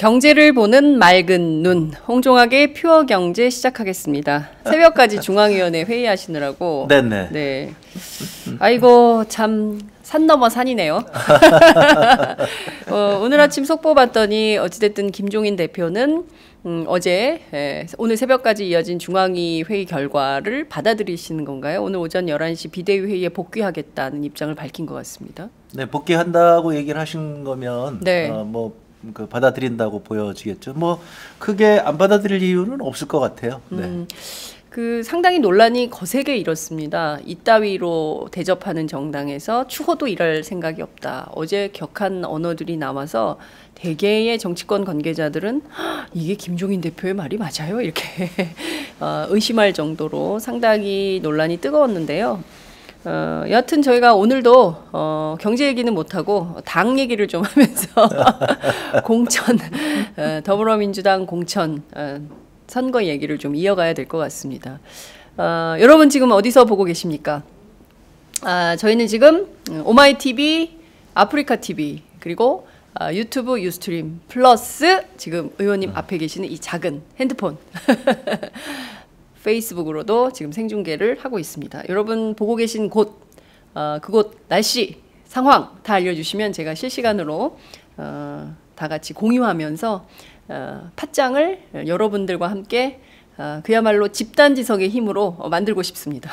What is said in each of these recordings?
경제를 보는 맑은 눈, 홍종학의 퓨어경제 시작하겠습니다. 새벽까지 중앙위원회 회의하시느라고. 네네. 네. 아이고 참 산 넘어 산이네요. 오늘 아침 속보 봤더니 어찌됐든 김종인 대표는 어제 오늘 새벽까지 이어진 중앙위 회의 결과를 받아들이시는 건가요? 오늘 오전 11시 비대위 회의에 복귀하겠다는 입장을 밝힌 것 같습니다. 네, 복귀한다고 얘기를 하신 거면 네. 뭐 받아들인다고 보여지겠죠. 뭐 크게 안 받아들일 이유는 없을 것 같아요. 네. 그 상당히 논란이 거세게 일었습니다. 이따위로 대접하는 정당에서 추호도 일할 생각이 없다. 어제 격한 언어들이 나와서 대개의 정치권 관계자들은 이게 김종인 대표의 말이 맞아요? 이렇게 의심할 정도로 상당히 논란이 뜨거웠는데요. 여하튼 저희가 오늘도 경제 얘기는 못하고 당 얘기를 좀 하면서 공천, 더불어민주당 공천 선거 얘기를 좀 이어가야 될 것 같습니다. 여러분 지금 어디서 보고 계십니까? 저희는 지금 오마이TV, 아프리카TV 그리고 유튜브 유스트림 플러스 지금 의원님 앞에 계시는 이 작은 핸드폰 페이스북으로도 지금 생중계를 하고 있습니다. 여러분 보고 계신 곳, 그곳 날씨, 상황 다 알려주시면 제가 실시간으로 다 같이 공유하면서 팟짱을 여러분들과 함께 그야말로 집단지성의 힘으로 만들고 싶습니다.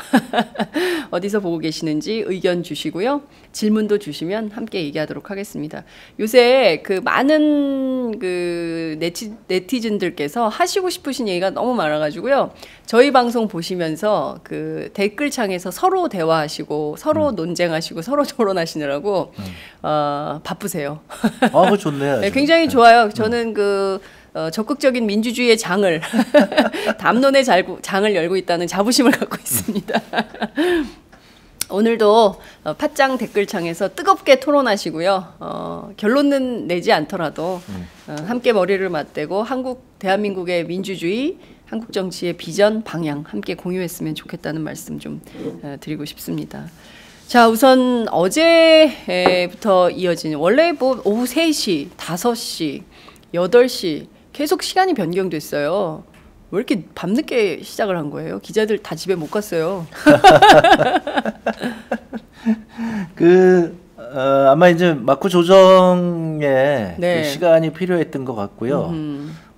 어디서 보고 계시는지 의견 주시고요. 질문도 주시면 함께 얘기하도록 하겠습니다. 요새 그 많은 그 네티즌들께서 하시고 싶으신 얘기가 너무 많아가지고요. 저희 방송 보시면서 그 댓글창에서 서로 대화하시고 서로 논쟁하시고 서로 토론하시느라고 바쁘세요. 아, 그 좋네요. 네, 굉장히 좋아요. 저는 그 적극적인 민주주의의 장을 담론의 장을 열고 있다는 자부심을 갖고 있습니다. 오늘도 팟짱 댓글창에서 뜨겁게 토론하시고요. 결론은 내지 않더라도 함께 머리를 맞대고 한국 대한민국의 민주주의, 한국 정치의 비전, 방향 함께 공유했으면 좋겠다는 말씀 좀 드리고 싶습니다. 자, 우선 어제부터 이어진 원래 뭐 오후 3시, 5시, 8시 계속 시간이 변경됐어요. 왜 이렇게 밤늦게 시작을 한 거예요? 기자들 다 집에 못 갔어요. 아마 이제 마크 조정에 네. 그 시간이 필요했던 것 같고요.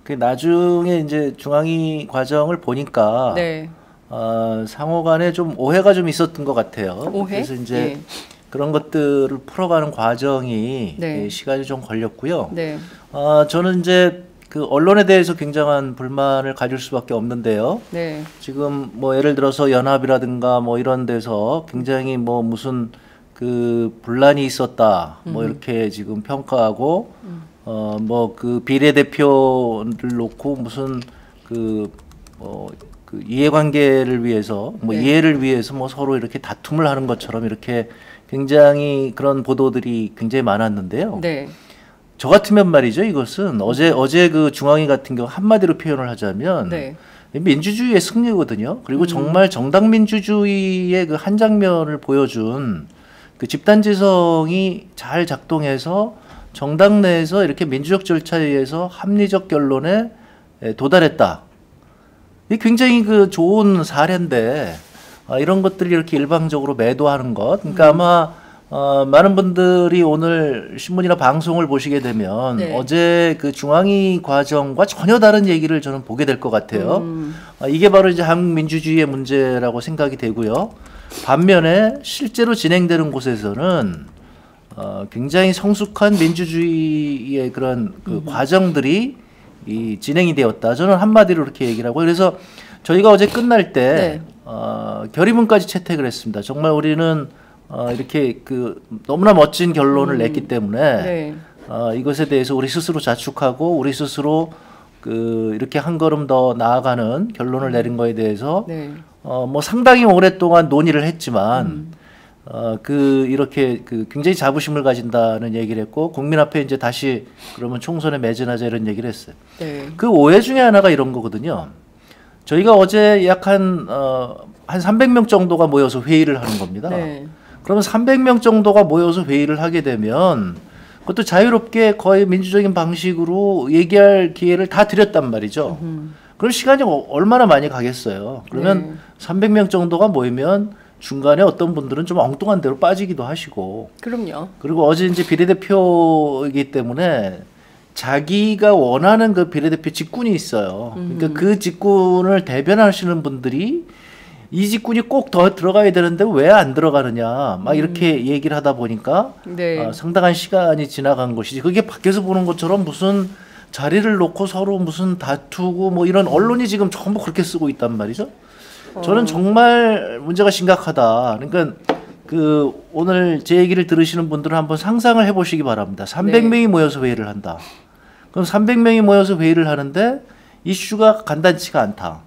그 나중에 이제 중앙위 과정을 보니까 네. 상호 간에 좀 오해가 좀 있었던 것 같아요. 오해? 그래서 이제 네. 그런 것들을 풀어가는 과정이 네. 시간이 좀 걸렸고요. 네. 저는 이제 그 언론에 대해서 굉장한 불만을 가질 수밖에 없는데요. 네. 지금 뭐 예를 들어서 연합이라든가 뭐 이런 데서 굉장히 뭐 무슨 그 분란이 있었다. 뭐 이렇게 지금 평가하고 뭐 그 비례대표를 놓고 무슨 그 이해관계를 위해서 뭐 네. 이해를 위해서 뭐 서로 이렇게 다툼을 하는 것처럼 이렇게 굉장히 그런 보도들이 굉장히 많았는데요. 네. 저 같으면 말이죠. 이것은 어제 그 중앙위 같은 경우 한마디로 표현을 하자면 네. 민주주의의 승리거든요. 그리고 정말 정당 민주주의의 그 한 장면을 보여준 그 집단지성이 잘 작동해서 정당 내에서 이렇게 민주적 절차에 의해서 합리적 결론에 도달했다. 이게 굉장히 그 좋은 사례인데 이런 것들이 이렇게 일방적으로 매도하는 것. 그러니까 아마 많은 분들이 오늘 신문이나 방송을 보시게 되면 네. 어제 그 중앙위 과정과 전혀 다른 얘기를 저는 보게 될 것 같아요. 이게 바로 이제 한국 민주주의의 문제라고 생각이 되고요. 반면에 실제로 진행되는 곳에서는 굉장히 성숙한 민주주의의 그런 그 과정들이 진행이 되었다. 저는 한마디로 이렇게 얘기를 하고 그래서 저희가 어제 끝날 때 네. 결의문까지 채택을 했습니다. 정말 우리는 이렇게 그 너무나 멋진 결론을 냈기 때문에 네. 이것에 대해서 우리 스스로 자축하고 우리 스스로 그 이렇게 한 걸음 더 나아가는 결론을 내린 거에 대해서 네. 뭐 상당히 오랫동안 논의를 했지만 이렇게 그 굉장히 자부심을 가진다는 얘기를 했고 국민 앞에 이제 다시 그러면 총선에 매진하자 이런 얘기를 했어요. 네. 그 오해 중에 하나가 이런 거거든요. 저희가 어제 약 한 300명 정도가 모여서 회의를 하는 겁니다. 네. 그러면 300명 정도가 모여서 회의를 하게 되면 그것도 자유롭게 거의 민주적인 방식으로 얘기할 기회를 다 드렸단 말이죠. 그럼 시간이 얼마나 많이 가겠어요. 그러면 300명 정도가 모이면 중간에 어떤 분들은 좀 엉뚱한 데로 빠지기도 하시고. 그럼요. 그리고 어제 이제 비례대표이기 때문에 자기가 원하는 그 비례대표 직군이 있어요. 그러니까 그 직군을 대변하시는 분들이 이 직군이 꼭 더 들어가야 되는데 왜 안 들어가느냐 막 이렇게 얘기를 하다 보니까 네. 상당한 시간이 지나간 것이지. 그게 밖에서 보는 것처럼 무슨 자리를 놓고 서로 무슨 다투고 뭐 이런 언론이 지금 전부 그렇게 쓰고 있단 말이죠. 저는 정말 문제가 심각하다. 그러니까 그 오늘 제 얘기를 들으시는 분들은 한번 상상을 해보시기 바랍니다. 300명이 네. 모여서 회의를 한다. 그럼 300명이 모여서 회의를 하는데 이슈가 간단치가 않다.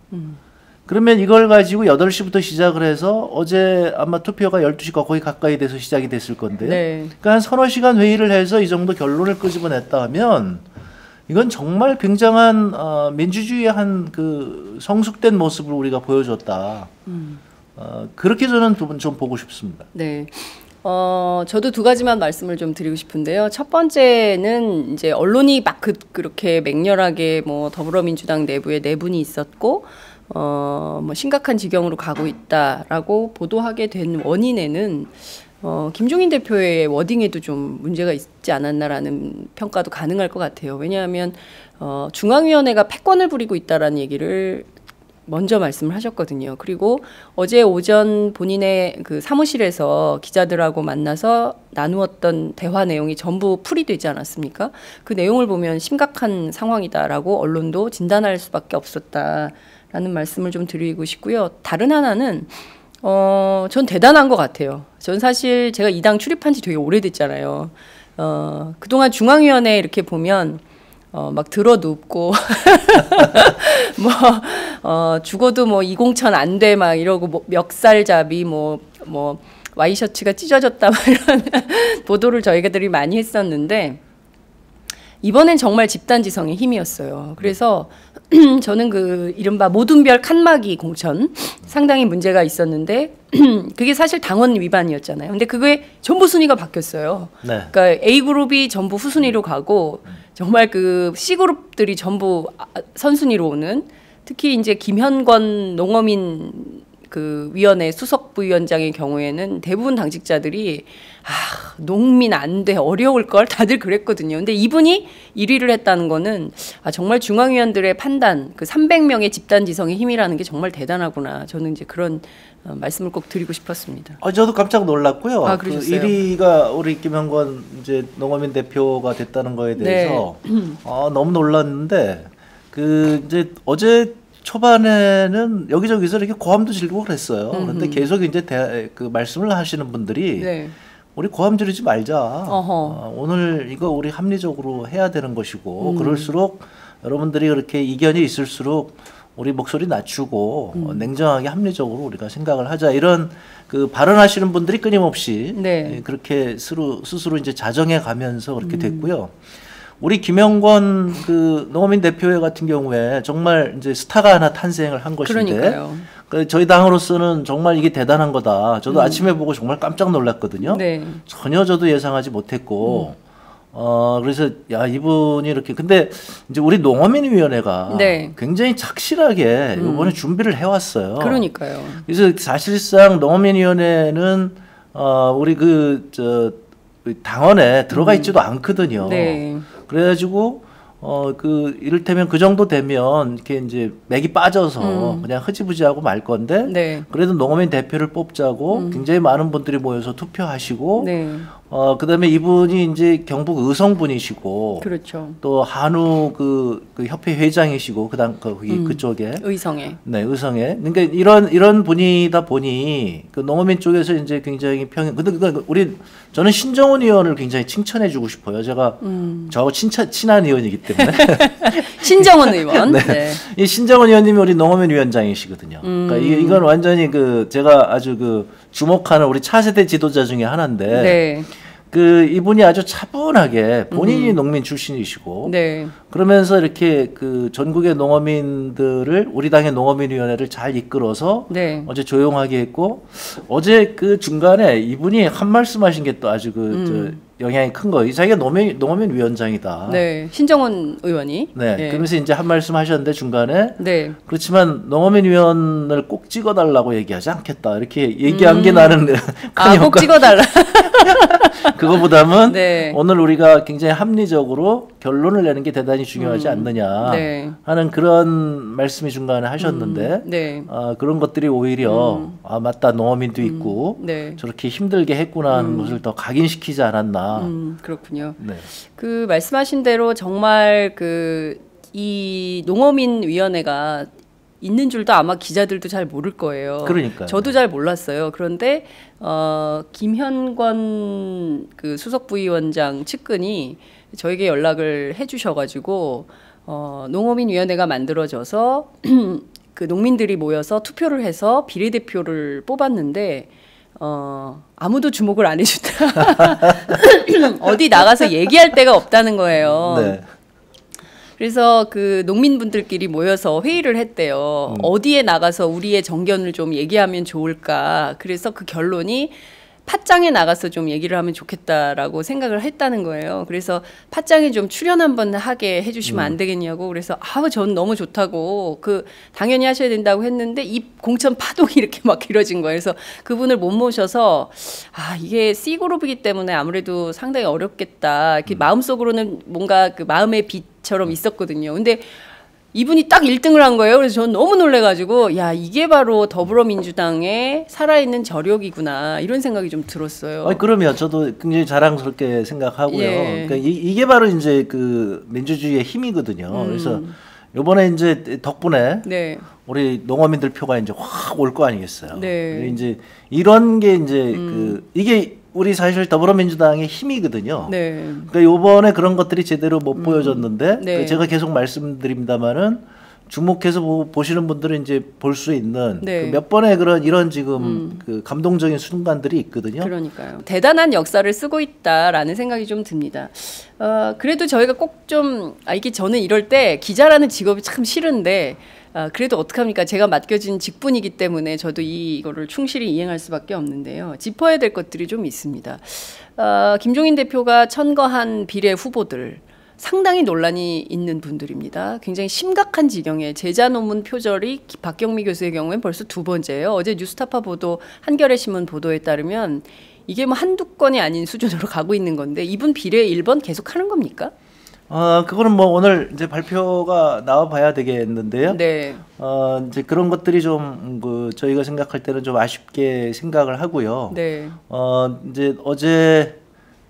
그러면 이걸 가지고 8시부터 시작을 해서 어제 아마 투표가 12시가 거의 가까이 돼서 시작이 됐을 건데 네. 그러니까 한 서너 시간 회의를 해서 이 정도 결론을 끄집어냈다 하면 이건 정말 굉장한 민주주의의 한 그 성숙된 모습을 우리가 보여줬다. 그렇게 저는 두 분 좀 보고 싶습니다. 네. 저도 두 가지만 말씀을 좀 드리고 싶은데요. 첫 번째는 이제 언론이 막 그렇게 맹렬하게 뭐 더불어민주당 내부에 내분이 있었고 뭐 심각한 지경으로 가고 있다라고 보도하게 된 원인에는 김종인 대표의 워딩에도 좀 문제가 있지 않았나라는 평가도 가능할 것 같아요. 왜냐하면 중앙위원회가 패권을 부리고 있다라는 얘기를 먼저 말씀을 하셨거든요. 그리고 어제 오전 본인의 그 사무실에서 기자들하고 만나서 나누었던 대화 내용이 전부 풀이되지 않았습니까? 그 내용을 보면 심각한 상황이다라고 언론도 진단할 수밖에 없었다라는 말씀을 좀 드리고 싶고요. 다른 하나는 전 대단한 것 같아요. 전 사실 제가 이 당 출입한 지 되게 오래됐잖아요. 그동안 중앙위원회 이렇게 보면 막 들어 눕고 뭐 죽어도 뭐 2000 안 돼 막 이러고 뭐 멱살잡이 뭐 와이셔츠가 찢어졌다 막 이런 보도를 저희들이 많이 했었는데 이번엔 정말 집단지성의 힘이었어요. 그래서 저는 그 이른바 모든 별 칸막이 공천 상당히 문제가 있었는데 그게 사실 당원 위반이었잖아요. 근데 그게 전부 순위가 바뀌었어요. 네. 그러니까 A그룹이 전부 후순위로 가고 정말 그 C그룹들이 전부 선순위로 오는, 특히 이제 김현권 농어민 그 위원회 수석 부위원장의 경우에는 대부분 당직자들이 농민 안 돼 어려울 걸 다들 그랬거든요. 근데 이분이 1위를 했다는 거는 정말 중앙위원들의 판단, 그 300명의 집단 지성의 힘이라는 게 정말 대단하구나. 저는 이제 그런 말씀을 꼭 드리고 싶었습니다. 저도 깜짝 놀랐고요. 그 1위가 우리 김현권 이제 농어민 대표가 됐다는 거에 대해서 네. 너무 놀랐는데 그 이제 어제 초반에는 여기저기서 이렇게 고함도 질고 그랬어요. 그런데 계속 이제 그 말씀을 하시는 분들이 네. 우리 고함 지르지 말자. 오늘 이거 우리 합리적으로 해야 되는 것이고 그럴수록 여러분들이 그렇게 이견이 있을수록 우리 목소리 낮추고 냉정하게 합리적으로 우리가 생각을 하자. 이런 그 발언하시는 분들이 끊임없이 네. 그렇게 스스로 이제 자정해 가면서 그렇게 됐고요. 우리 김영권 그 농어민 대표회 같은 경우에 정말 이제 스타가 하나 탄생을 한 것인데 저희 당으로서는 정말 이게 대단한 거다. 저도 아침에 보고 정말 깜짝 놀랐거든요. 네. 전혀 저도 예상하지 못했고 그래서 야 이분이 이렇게 근데 이제 우리 농어민위원회가 네. 굉장히 착실하게 이번에 준비를 해왔어요. 그러니까요. 그래서 사실상 농어민위원회는 우리 그 저 당원에 들어가 있지도 않거든요. 네. 그래가지고 그 이를테면 그 정도 되면 이렇게 이제 맥이 빠져서 그냥 흐지부지하고 말 건데 네. 그래도 농어민 대표를 뽑자고 굉장히 많은 분들이 모여서 투표하시고 네. 그다음에 이분이 이제 경북 의성분이시고 그렇죠. 또 한우 그 협회 회장이시고 그다음 그쪽에 의성에 네 의성에 그러니까 이런 분이다 보니 그 농어민 쪽에서 이제 굉장히 근데 우리 저는 신정훈 의원을 굉장히 칭찬해주고 싶어요. 제가 저 친한 의원이기 때문에. 신정훈 의원. 네. 네. 이 신정훈 의원님이 우리 농어민 위원장이시거든요. 그러니까 이건 완전히 그 제가 아주 그 주목하는 우리 차세대 지도자 중에 하나인데 네. 그 이분이 아주 차분하게 본인이 농민 출신이시고 네. 그러면서 이렇게 그 전국의 농어민들을 우리 당의 농어민위원회를 잘 이끌어서 네. 어제 조용하게 했고 어제 그 중간에 이분이 한 말씀하신 게 또 아주 그 저 영향이 큰 거예요. 자기가 노무현 위원장이다. 네, 신정훈 의원이. 네, 네. 그러면서 이제 한 말씀 하셨는데 중간에. 네. 그렇지만 노무현 위원을 꼭 찍어달라고 얘기하지 않겠다. 이렇게 얘기한 게 나는 큰 아, 효과. 꼭 찍어달라. 그거보다는 네. 오늘 우리가 굉장히 합리적으로 결론을 내는 게 대단히 중요하지 않느냐 하는 그런 말씀이 중간에 하셨는데 네. 아, 그런 것들이 오히려 아 맞다 농어민도 있고 저렇게 힘들게 했구나 하는 것을 더 각인시키지 않았나. 그렇군요. 네. 그 말씀하신 대로 정말 그 이 농어민 위원회가 있는 줄도 아마 기자들도 잘 모를 거예요. 그러니까요. 저도 잘 몰랐어요. 그런데 김현권 그 수석부위원장 측근이 저에게 연락을 해주셔가지고 농어민위원회가 만들어져서 그 농민들이 모여서 투표를 해서 비례대표를 뽑았는데 아무도 주목을 안 해준다. 어디 나가서 얘기할 데가 없다는 거예요. 네. 그래서 그 농민분들끼리 모여서 회의를 했대요. 어디에 나가서 우리의 정견을 좀 얘기하면 좋을까. 그래서 그 결론이 팟짱에 나가서 좀 얘기를 하면 좋겠다라고 생각을 했다는 거예요. 그래서 팟짱에 좀 출연 한번 하게 해주시면 안 되겠냐고. 그래서 아우 전 너무 좋다고 그 당연히 하셔야 된다고 했는데 이 공천 파동이 이렇게 막 길어진 거예요. 그래서 그분을 못 모셔서 아 이게 C 그룹이기 때문에 아무래도 상당히 어렵겠다. 이렇게 마음속으로는 뭔가 그 마음의 빛처럼 있었거든요. 근데 이분이 딱 1등을 한 거예요. 그래서 저는 너무 놀래가지고 야 이게 바로 더불어민주당의 살아있는 저력이구나 이런 생각이 좀 들었어요. 아니, 그러면 저도 굉장히 자랑스럽게 생각하고요. 예. 그러니까 이게 바로 이제 그 민주주의의 힘이거든요. 그래서 이번에 이제 덕분에 네. 우리 농어민들 표가 이제 확 올 거 아니겠어요. 네. 이제 이런 게 이제 그 이게 우리 사실 더불어민주당의 힘이거든요. 네. 그러니까 이번에 그런 것들이 제대로 못 보여졌는데 네. 제가 계속 말씀드립니다만은 주목해서 보시는 분들은 이제 볼 수 있는 네. 그 몇 번의 그런 이런 지금 그 감동적인 순간들이 있거든요. 그러니까요. 대단한 역사를 쓰고 있다라는 생각이 좀 듭니다. 그래도 저희가 꼭 좀 아 이게 저는 이럴 때 기자라는 직업이 참 싫은데. 아, 그래도 어떡합니까? 제가 맡겨진 직분이기 때문에 저도 이거를 충실히 이행할 수밖에 없는데요. 짚어야 될 것들이 좀 있습니다. 김종인 대표가 천거한 비례 후보들 상당히 논란이 있는 분들입니다. 굉장히 심각한 지경에 제자 논문 표절이 박경미 교수의 경우엔 벌써 2번째예요. 어제 뉴스타파 보도, 한겨레신문 보도에 따르면 이게 뭐 한두 건이 아닌 수준으로 가고 있는 건데 이분 비례 1번 계속하는 겁니까? 그거는 뭐 오늘 이제 발표가 나와봐야 되겠는데요. 네. 이제 그런 것들이 좀 그 저희가 생각할 때는 좀 아쉽게 생각을 하고요. 네. 이제 어제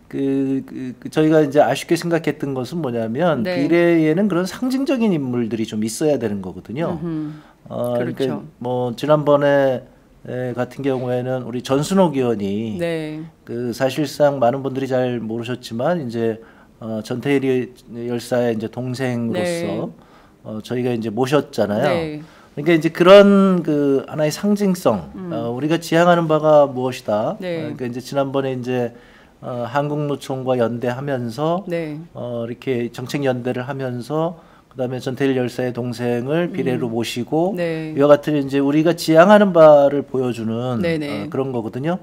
그 저희가 이제 아쉽게 생각했던 것은 뭐냐면 네. 비례에는 그런 상징적인 인물들이 좀 있어야 되는 거거든요. 그렇죠. 그러니까 뭐 지난번에 같은 경우에는 우리 전순옥 의원이 네. 그 사실상 많은 분들이 잘 모르셨지만 이제 전태일 열사의 이제 동생으로서 네. 저희가 이제 모셨잖아요. 네. 그러니까 이제 그런 그 하나의 상징성, 우리가 지향하는 바가 무엇이다. 네. 그러니까 이제 지난번에 이제 한국노총과 연대하면서 네. 이렇게 정책 연대를 하면서 그다음에 전태일 열사의 동생을 비례로 모시고 네. 이와 같은 이제 우리가 지향하는 바를 보여주는 그런 거거든요.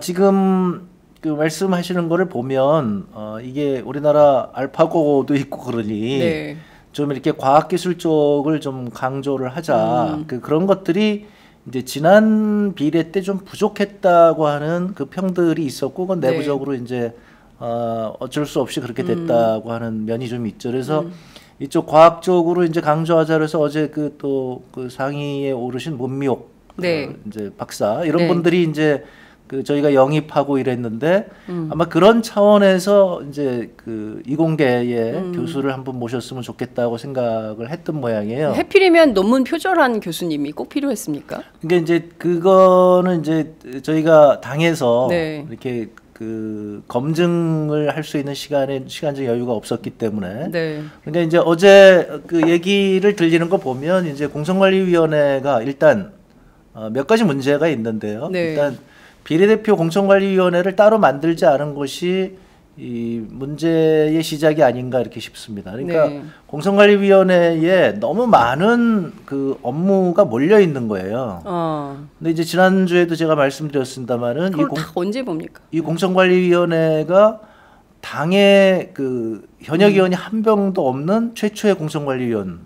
지금 그 말씀하시는 거를 보면 이게 우리나라 알파고도 있고 그러니 네. 좀 이렇게 과학기술 쪽을 좀 강조를 하자 그런 것들이 이제 지난 비례 때 좀 부족했다고 하는 그 평들이 있었고 그건 내부적으로 네. 이제 어쩔 수 없이 그렇게 됐다고 하는 면이 좀 있죠. 그래서 이쪽 과학적으로 이제 강조하자 그래서 어제 그 또 그 상위에 오르신 문미옥 네. 이제 박사 이런 네. 분들이 이제 그 저희가 영입하고 이랬는데 아마 그런 차원에서 이제 그 이공계의 교수를 한번 모셨으면 좋겠다고 생각을 했던 모양이에요. 해필이면 논문 표절한 교수님이 꼭 필요했습니까? 그게 이제 그거는 이제 저희가 당에서 네. 이렇게 그 검증을 할 수 있는 시간적 여유가 없었기 때문에. 네. 그러니까 이제 어제 그 얘기를 들리는 거 보면 이제 공천관리위원회가 일단 몇 가지 문제가 있는데요. 네. 일단 비례대표 공천관리위원회를 따로 만들지 않은 것이 이 문제의 시작이 아닌가 이렇게 싶습니다. 그러니까 네. 공성관리위원회에 너무 많은 그 업무가 몰려 있는 거예요. 근데 이제 지난주에도 제가 말씀드렸습니다만은 그걸 다 언제 봅니까? 이 공성관리위원회가 당의 그 현역 의원이 한 명도 없는 최초의 공성관리위원회.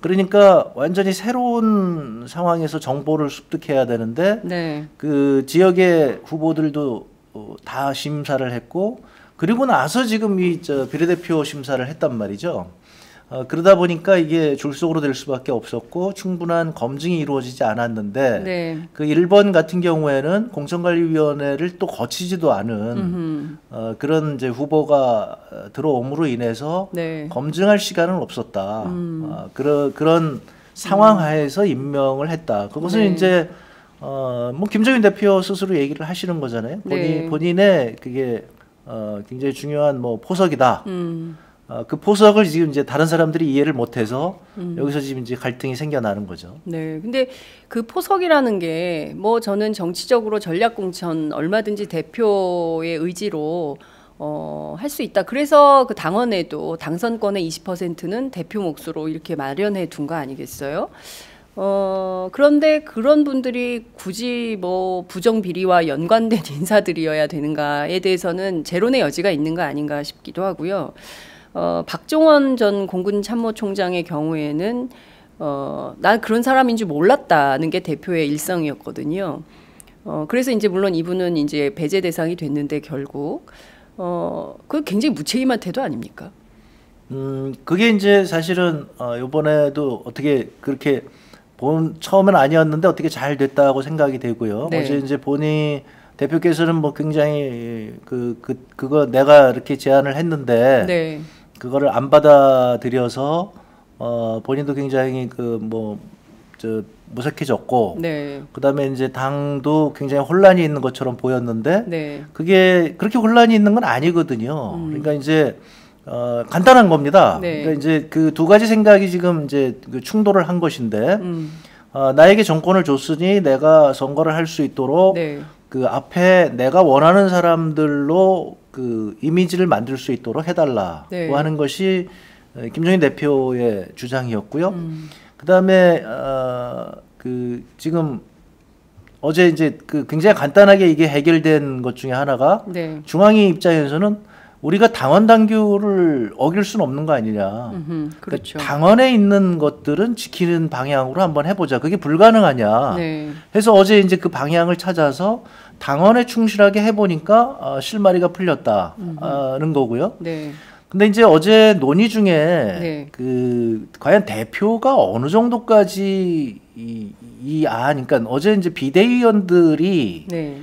그러니까 완전히 새로운 상황에서 정보를 습득해야 되는데 네. 그 지역의 후보들도 다 심사를 했고 그리고 나서 지금 이 비례대표 심사를 했단 말이죠. 그러다 보니까 이게 졸속으로 될 수밖에 없었고 충분한 검증이 이루어지지 않았는데 네. 그 1번 같은 경우에는 공천관리위원회를 또 거치지도 않은 그런 이제 후보가 들어옴으로 인해서 네. 검증할 시간은 없었다. 그런 상황 하에서 임명을 했다. 그것은 네. 이제 뭐 김종인 대표 스스로 얘기를 하시는 거잖아요. 네. 본인의 그게 굉장히 중요한 뭐 포석이다. 그 포석을 지금 이제 다른 사람들이 이해를 못해서 여기서 지금 이제 갈등이 생겨나는 거죠. 네, 근데 그 포석이라는 게 뭐 저는 정치적으로 전략공천 얼마든지 대표의 의지로 할 수 있다. 그래서 그 당원에도 당선권의 20%는 대표 몫으로 이렇게 마련해 둔 거 아니겠어요? 그런데 그런 분들이 굳이 뭐 부정비리와 연관된 인사들이어야 되는가에 대해서는 재론의 여지가 있는 거 아닌가 싶기도 하고요. 박종원 전 공군참모총장의 경우에는 난 그런 사람인 줄 몰랐다는 게 대표의 일상이었거든요. 그래서 이제 물론 이분은 이제 배제 대상이 됐는데 결국 그 굉장히 무책임한 태도 아닙니까? 그게 이제 사실은 이번에도 어떻게 그렇게 처음엔 아니었는데 어떻게 잘 됐다고 생각이 되고요. 네. 어제 이제 대표께서는 뭐 굉장히 그거 내가 이렇게 제안을 했는데 네. 그거를 안 받아들여서 본인도 굉장히 무색해졌고 네. 그다음에 이제 당도 굉장히 혼란이 있는 것처럼 보였는데 네. 그게 그렇게 혼란이 있는 건 아니거든요. 그러니까 이제 간단한 겁니다. 네. 그러니까 이제 그 두 가지 생각이 지금 이제 충돌을 한 것인데 나에게 정권을 줬으니 내가 선거를 할 수 있도록 네. 그 앞에 내가 원하는 사람들로 그 이미지를 만들 수 있도록 해달라고 네. 하는 것이 김종인 대표의 주장이었고요. 그다음에 지금 어제 이제 굉장히 간단하게 이게 해결된 것 중에 하나가 네. 중앙위 입장에서는 우리가 당원 당규를 어길 수는 없는 거 아니냐. 그렇죠. 당원에 있는 것들은 지키는 방향으로 한번 해보자. 그게 불가능하냐. 네. 해서 어제 이제 그 방향을 찾아서 당원에 충실하게 해보니까 실마리가 풀렸다는 거고요. 네. 근데 이제 어제 논의 중에 네. 과연 대표가 어느 정도까지 그러니까 어제 이제 비대위원들이 네.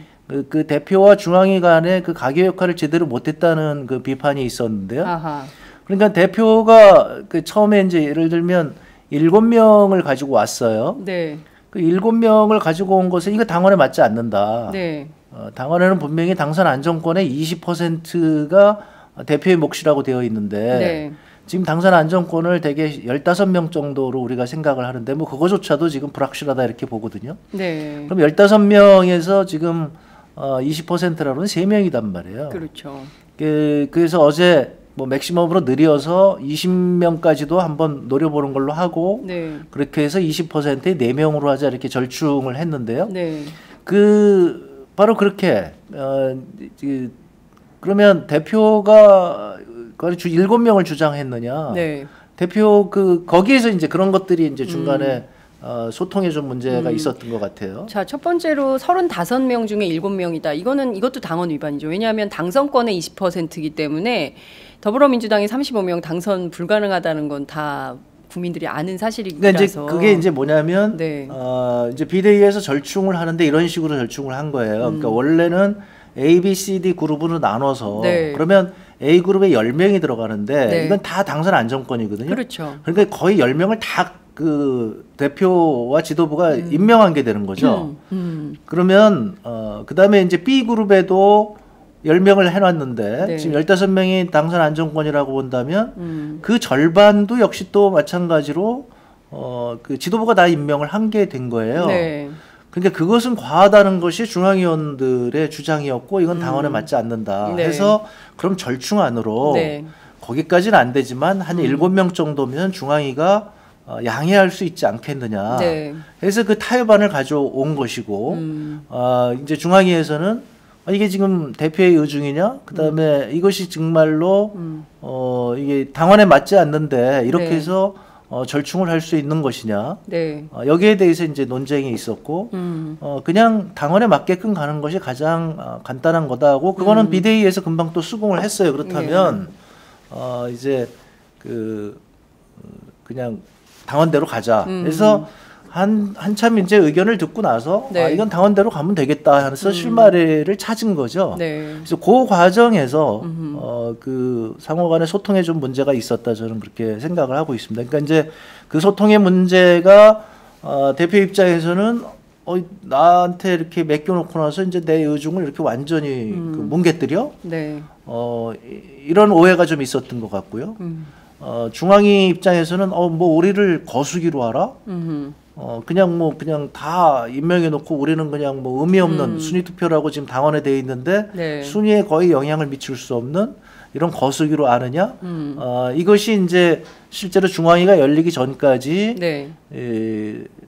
그 대표와 중앙위 간의 그 가교 역할을 제대로 못했다는 그 비판이 있었는데요. 아하. 그러니까 대표가 처음에 이제 예를 들면 7명을 가지고 왔어요. 네. 그 7명을 가지고 온 것은 이거 당원에 맞지 않는다. 네. 당원에는 분명히 당선 안정권의 20%가 대표의 몫이라고 되어 있는데 네. 지금 당선 안정권을 대개 15명 정도로 우리가 생각을 하는데 뭐 그거조차도 지금 불확실하다 이렇게 보거든요. 네. 그럼 15명에서 지금 20%라고는 3명이단 말이에요. 그렇죠. 그래서 어제 뭐 맥시멈으로 늘려서 20명까지도 한번 노려보는 걸로 하고 네. 그렇게 해서 20%에 4명으로 하자 이렇게 절충을 했는데요. 네. 바로 그렇게 그러면 대표가 7명을 주장했느냐? 네. 대표 거기에서 이제 그런 것들이 이제 중간에 소통에 좀 문제가 있었던 것 같아요. 자, 첫 번째로 35명 중에 7명이다. 이것도 당원 위반이죠. 왜냐하면 당선권의 20%이기 때문에 더불어민주당이 35명 당선 불가능하다는 건 다 국민들이 아는 사실이라서. 그러니까 이제 그게 이제 뭐냐면 네. 이제 비대위에서 절충을 하는데 이런 식으로 절충을 한 거예요. 그러니까 원래는 A, B, C, D 그룹으로 나눠서 네. 그러면 A 그룹에 10명이 들어가는데 네. 이건 다 당선 안정권이거든요. 그렇죠. 그러니까 거의 10명을 다 대표와 지도부가 임명한 게 되는 거죠. 그러면 그다음에 이제 B 그룹에도 10명을 해놨는데 네. 지금 15명이 당선 안정권이라고 본다면 그 절반도 역시 또 마찬가지로 지도부가 다 임명을 한 게 된 거예요. 네. 그러니까 그것은 과하다는 것이 중앙위원들의 주장이었고 이건 당원에 맞지 않는다 네. 해서 그럼 절충안으로 네. 거기까지는 안 되지만 한 7명 정도면 중앙위가 양해할 수 있지 않겠느냐 네. 해서 그 타협안을 가져온 것이고 이제 중앙위에서는 이게 지금 대표의 의중이냐? 그 다음에 이것이 정말로, 이게 당원에 맞지 않는데, 이렇게 네. 해서, 절충을 할 수 있는 것이냐? 네. 여기에 대해서 이제 논쟁이 있었고, 그냥 당원에 맞게끔 가는 것이 가장 간단한 거다 하고, 그거는 비대위에서 금방 또 수긍을 했어요. 그렇다면, 네. 이제, 그냥 당원대로 가자. 그래서, 한참 이제 의견을 듣고 나서 네. 아, 이건 당원대로 가면 되겠다 해서 실마리를 찾은 거죠. 네. 그래서 그 과정에서 그 상호 간의 소통에 좀 문제가 있었다 저는 그렇게 생각을 하고 있습니다. 그러니까 이제 그 소통의 문제가 대표 입장에서는 나한테 이렇게 맡겨놓고 나서 이제 내 의중을 이렇게 완전히 그 뭉개뜨려 네. 이런 오해가 좀 있었던 것 같고요. 중앙위 입장에서는 뭐 우리를 거수기로 하라. 그냥 뭐 그냥 다 임명해 놓고 우리는 그냥 뭐 의미 없는 순위 투표라고 지금 당원에 돼 있는데 네. 순위에 거의 영향을 미칠 수 없는 이런 거수기로 아느냐 이것이 이제 실제로 중앙위가 열리기 전까지 네.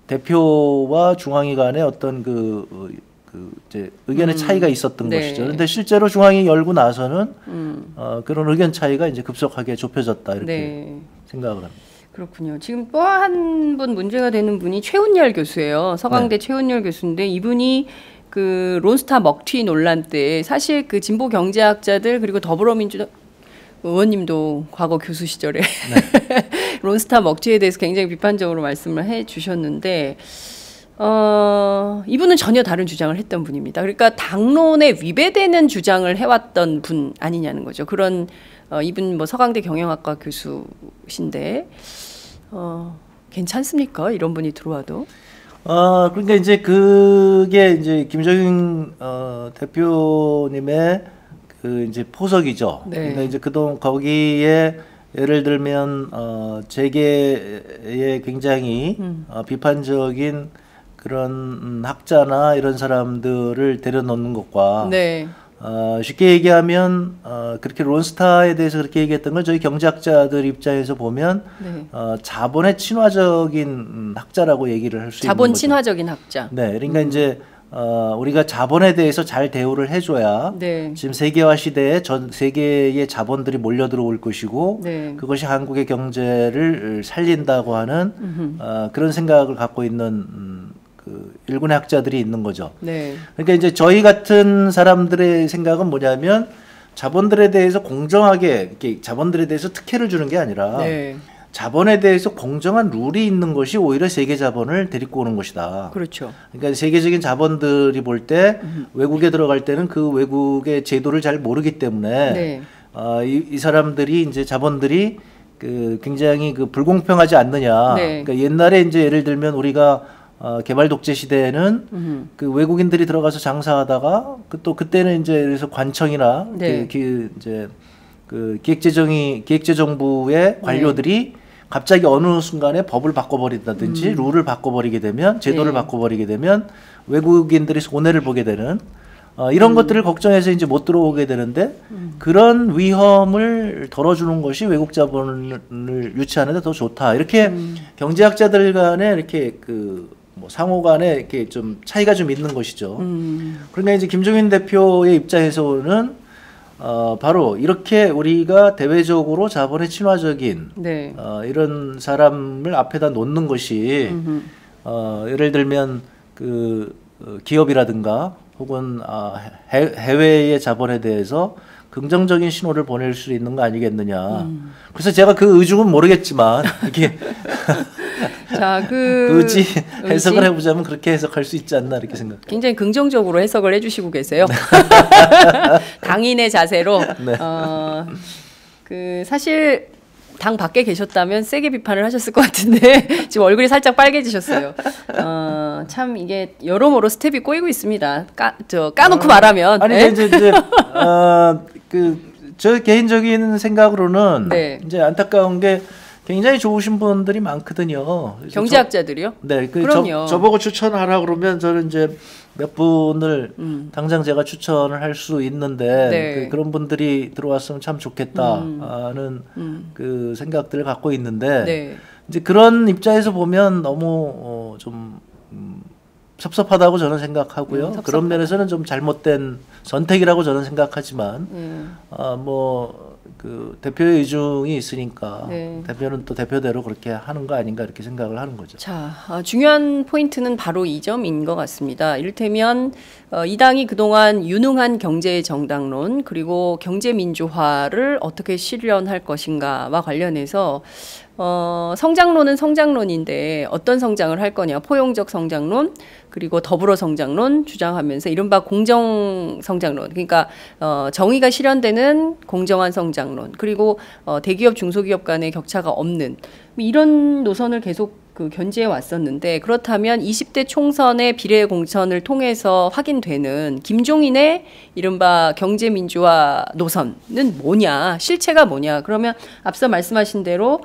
대표와 중앙위 간의 어떤 그 이제 의견의 차이가 있었던 네. 것이죠. 그런데 실제로 중앙위 열고 나서는 그런 의견 차이가 이제 급속하게 좁혀졌다 이렇게 네. 생각을 합니다. 그렇군요. 지금 또 한 분 문제가 되는 분이 최훈열 교수예요. 서강대 네. 최훈열 교수인데 이분이 그 론스타 먹튀 논란 때 사실 그 진보 경제학자들 그리고 더불어민주당 의원님도 과거 교수 시절에 네. 론스타 먹튀에 대해서 굉장히 비판적으로 말씀을 해주셨는데 이분은 전혀 다른 주장을 했던 분입니다. 그러니까 당론에 위배되는 주장을 해왔던 분 아니냐는 거죠. 그런 이분 뭐 서강대 경영학과 교수신데 괜찮습니까? 이런 분이 들어와도. 그러니까 이제 그게 이제 김종인 대표님의 그 이제 포석이죠. 네. 그러니까 이제 그동안 거기에 예를 들면 재계에 굉장히 비판적인 그런 학자나 이런 사람들을 데려놓는 것과 네. 쉽게 얘기하면 그렇게 론스타에 대해서 그렇게 얘기했던 건 저희 경제학자들 입장에서 보면 네. 자본의 친화적인 학자라고 얘기를 할 수 있는 거죠. 자본 친화적인 학자. 네, 그러니까 이제 우리가 자본에 대해서 잘 대우를 해줘야 네. 지금 세계화 시대에 전 세계의 자본들이 몰려 들어올 것이고 네. 그것이 한국의 경제를 살린다고 하는 그런 생각을 갖고 있는 그 일군의 학자들이 있는 거죠. 네. 그러니까 이제 저희 같은 사람들의 생각은 뭐냐면 자본들에 대해서 공정하게 이렇게 자본들에 대해서 특혜를 주는 게 아니라 네. 자본에 대해서 공정한 룰이 있는 것이 오히려 세계 자본을 데리고 오는 것이다. 그렇죠. 그러니까 세계적인 자본들이 볼 때 외국에 들어갈 때는 그 외국의 제도를 잘 모르기 때문에 네. 이 사람들이 이제 자본들이 그 굉장히 그 불공평하지 않느냐. 네. 그러니까 옛날에 이제 예를 들면 우리가 개발 독재 시대에는 그 외국인들이 들어가서 장사하다가 또 그때는 이제 그래서 관청이나 네. 그 기획재정부의 관료들이 네. 갑자기 어느 순간에 법을 바꿔버린다든지 룰을 바꿔버리게 되면 제도를 네. 바꿔버리게 되면 외국인들이 손해를 보게 되는 이런 것들을 걱정해서 이제 못 들어오게 되는데 그런 위험을 덜어주는 것이 외국 자본을 유치하는데 더 좋다 이렇게 경제학자들 간에 이렇게 뭐 상호 간에 이렇게 좀 차이가 좀 있는 것이죠. 그러니까 이제 김종인 대표의 입장에서는 바로 이렇게 우리가 대외적으로 자본에 친화적인 네. 이런 사람을 앞에다 놓는 것이 예를 들면 그 기업이라든가 혹은 해외의 자본에 대해서 긍정적인 신호를 보낼 수 있는 거 아니겠느냐. 그래서 제가 그 의중은 모르겠지만 이렇게 자, 굳이 해석을 해보자면 그렇게 해석할 수 있지 않나 이렇게 생각합니다. 굉장히 긍정적으로 해석을 해주시고 계세요. 당인의 자세로. 네. 사실 당 밖에 계셨다면 세게 비판을 하셨을 것 같은데 지금 얼굴이 살짝 빨개지셨어요. 참 이게 여러모로 스텝이 꼬이고 있습니다. 까놓고 말하면. 아니 네. 이제 저 개인적인 생각으로는 네. 이제 안타까운 게 굉장히 좋으신 분들이 많거든요. 경제학자들이요? 네, 그 그럼요. 저보고 추천하라 그러면 저는 이제 몇 분을 당장 제가 추천을 할 수 있는데 네. 그런 분들이 들어왔으면 참 좋겠다는 그 생각들을 갖고 있는데 네. 이제 그런 입장에서 보면 너무 좀 섭섭하다고 저는 생각하고요. 그런 면에서는 좀 잘못된 선택이라고 저는 생각하지만 뭐 그 대표의 의중이 있으니까 네. 대표는 또 대표대로 그렇게 하는 거 아닌가 이렇게 생각을 하는 거죠. 자, 중요한 포인트는 바로 이 점인 것 같습니다. 이를테면 이 당이 그동안 유능한 경제 정당론 그리고 경제 민주화를 어떻게 실현할 것인가와 관련해서 성장론은 성장론인데 어떤 성장을 할 거냐, 포용적 성장론 그리고 더불어 성장론 주장하면서 이른바 공정 성장론, 그러니까 정의가 실현되는 공정한 성장론 그리고 대기업 중소기업 간의 격차가 없는 이런 노선을 계속 그 견지해 왔었는데, 그렇다면 20대 총선의 비례 공천을 통해서 확인되는 김종인의 이른바 경제민주화 노선은 뭐냐, 실체가 뭐냐. 그러면 앞서 말씀하신 대로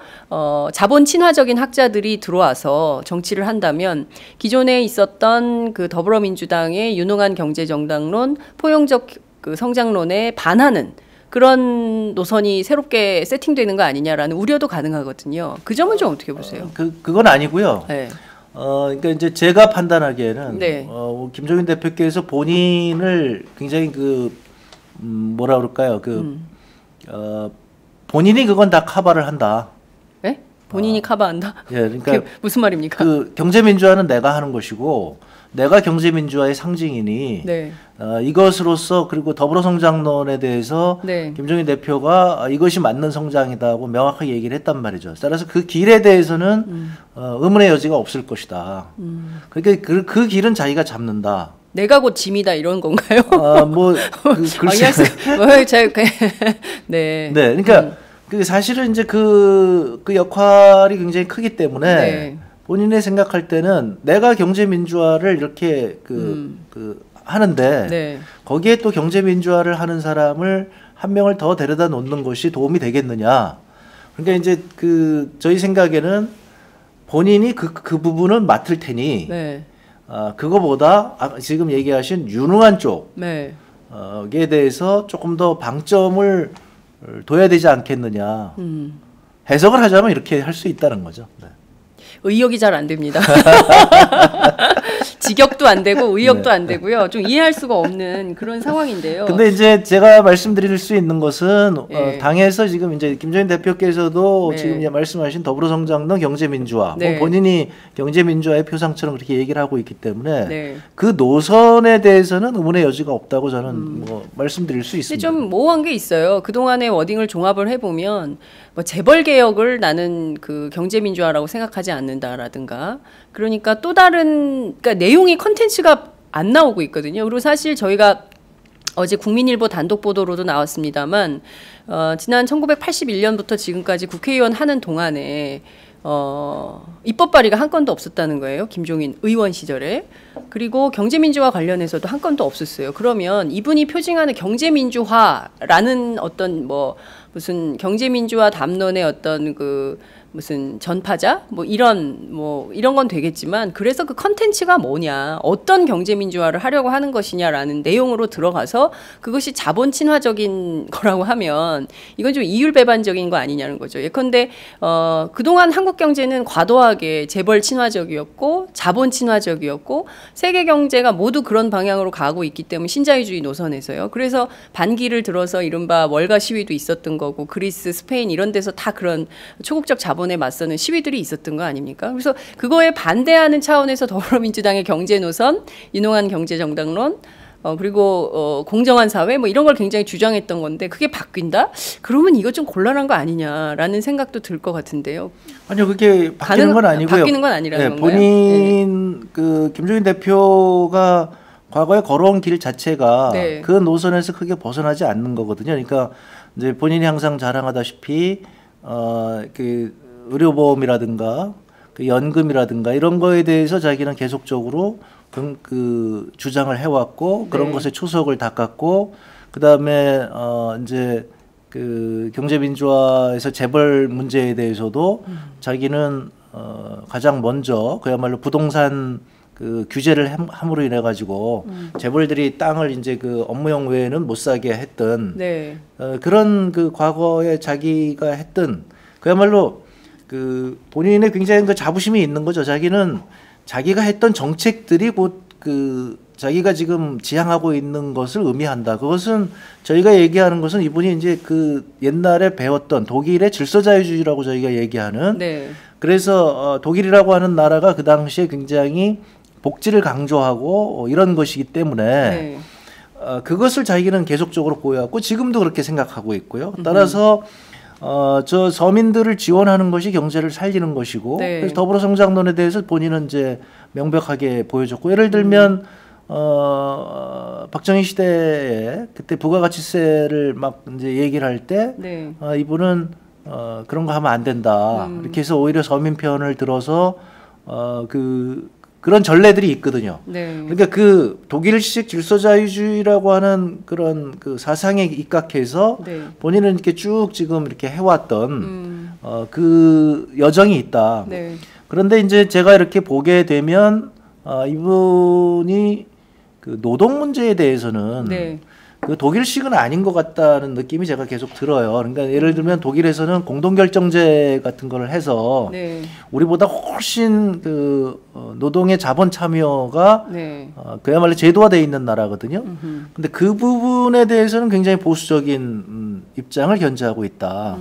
자본 친화적인 학자들이 들어와서 정치를 한다면 기존에 있었던 그 더불어민주당의 유능한 경제정당론, 포용적 그 성장론에 반하는 그런 노선이 새롭게 세팅되는 거 아니냐라는 우려도 가능하거든요. 그 점은 좀 어떻게 보세요? 그건 아니고요. 네. 그러니까 이제 제가 판단하기에는 네. 김종인 대표께서 본인을 굉장히 그 뭐라 그럴까요? 그 본인이 그건 다 커버를 한다. 네? 본인이 커버한다? 예, 그러니까 그게 무슨 말입니까? 그 경제민주화는 내가 하는 것이고. 내가 경제민주화의 상징이니 네. 이것으로서 그리고 더불어성장론에 대해서 네. 김종인 대표가 이것이 맞는 성장이다고 명확하게 얘기를 했단 말이죠. 따라서 그 길에 대해서는 의문의 여지가 없을 것이다. 그러니까 그 길은 자기가 잡는다. 내가 곧 짐이다 이런 건가요? 뭐 글쎄요. 네. 네. 그러니까 그 사실은 이제 그 역할이 굉장히 크기 때문에. 네. 본인의 생각할 때는 내가 경제민주화를 이렇게 하는데 네. 거기에 또 경제민주화를 하는 사람을 한 명을 더 데려다 놓는 것이 도움이 되겠느냐. 그러니까 이제 저희 생각에는 본인이 그 부분은 맡을 테니 네. 그거보다 지금 얘기하신 유능한 쪽에 네. 대해서 조금 더 방점을 둬야 되지 않겠느냐. 해석을 하자면 이렇게 할 수 있다는 거죠. 네. 의욕이 잘 안 됩니다. 직역도 안 되고 의욕도 네. 안 되고요. 좀 이해할 수가 없는 그런 상황인데요. 근데 이제 제가 말씀드릴 수 있는 것은 네. 당에서 지금 이제 김종인 대표께서도 네. 지금 말씀하신 더불어성장론 경제민주화 네. 뭐 본인이 경제민주화의 표상처럼 그렇게 얘기를 하고 있기 때문에 네. 그 노선에 대해서는 의문의 여지가 없다고 저는 뭐 말씀드릴 수 있습니다. 근데 좀 모호한 게 있어요. 그동안의 워딩을 종합을 해보면 뭐 재벌 개혁을 나는 그 경제민주화라고 생각하지 않는다라든가, 그러니까 또 다른, 그러니까 내용이 컨텐츠가 안 나오고 있거든요. 그리고 사실 저희가 어제 국민일보 단독 보도로도 나왔습니다만 지난 1981년부터 지금까지 국회의원 하는 동안에 입법 발의가 한 건도 없었다는 거예요. 김종인 의원 시절에. 그리고 경제민주화 관련해서도 한 건도 없었어요. 그러면 이분이 표징하는 경제민주화라는 어떤 뭐 무슨 경제민주화 담론의 어떤 그 무슨 전파자 이런 건 되겠지만, 그래서 그 컨텐츠가 뭐냐, 어떤 경제민주화를 하려고 하는 것이냐라는 내용으로 들어가서 그것이 자본 친화적인 거라고 하면 이건 좀 이율배반적인 거 아니냐는 거죠. 예컨대 그동안 한국 경제는 과도하게 재벌 친화적이었고 자본 친화적이었고 세계 경제가 모두 그런 방향으로 가고 있기 때문에 신자유주의 노선에서요. 그래서 반기를 들어서 이른바 월가 시위도 있었던 거고, 그리스, 스페인 이런 데서 다 그런 초국적 자본 이번에 맞서는 시위들이 있었던 거 아닙니까? 그래서 그거에 반대하는 차원에서 더불어민주당의 경제 노선, 유능한 경제 정당론, 그리고 공정한 사회 이런 걸 굉장히 주장했던 건데, 그게 바뀐다? 그러면 이거 좀 곤란한 거 아니냐라는 생각도 들 것 같은데요. 아니요, 그게 바뀌는 건 아니고요. 바뀌는 건 아니라는 건가요? 본인 그 김종인 대표가 과거에 걸어온 길 자체가 네. 그 노선에서 크게 벗어나지 않는 거거든요. 그러니까 이제 본인이 항상 자랑하다시피 그 의료보험이라든가 그 연금이라든가 이런 거에 대해서 자기는 계속적으로 그 주장을 해왔고, 그런 네. 것에 초석을 닦았고, 그 다음에 이제 그 경제민주화에서 재벌 문제에 대해서도 자기는 가장 먼저 그야말로 부동산 그 규제를 함으로 인해 가지고 재벌들이 땅을 이제 그 업무용 외에는 못 사게 했던 네. 그런 그 과거에 자기가 했던 그야말로 그 본인의 굉장히 그 자부심이 있는 거죠. 자기는 자기가 했던 정책들이 곧 그 자기가 지금 지향하고 있는 것을 의미한다. 그것은 저희가 얘기하는 것은 이분이 이제 그 옛날에 배웠던 독일의 질서자유주의라고 저희가 얘기하는 네. 그래서 독일이라고 하는 나라가 그 당시에 굉장히 복지를 강조하고 이런 것이기 때문에 네. 그것을 자기는 계속적으로 보여왔고 지금도 그렇게 생각하고 있고요. 따라서 저 서민들을 지원하는 것이 경제를 살리는 것이고 네. 그래서 더불어 성장론에 대해서 본인은 이제 명백하게 보여줬고 예를 들면 박정희 시대에 그때 부가가치세를 막 이제 얘기를 할 때 네. 이분은 그런 거 하면 안 된다. 이렇게 해서 오히려 서민 편을 들어서 그런 전례들이 있거든요. 네. 그러니까 그 독일식 질서자유주의라고 하는 그런 그 사상에 입각해서 네. 본인은 이렇게 쭉 지금 이렇게 해왔던 그 여정이 있다. 네. 그런데 이제 제가 이렇게 보게 되면 이분이 그 노동 문제에 대해서는 네. 그 독일식은 아닌 것 같다는 느낌이 제가 계속 들어요. 그러니까 예를 들면 독일에서는 공동결정제 같은 걸 해서 네. 우리보다 훨씬 그 노동의 자본 참여가 네. 그야말로 제도화되어 있는 나라거든요. 근데 그 부분에 대해서는 굉장히 보수적인 입장을 견지하고 있다.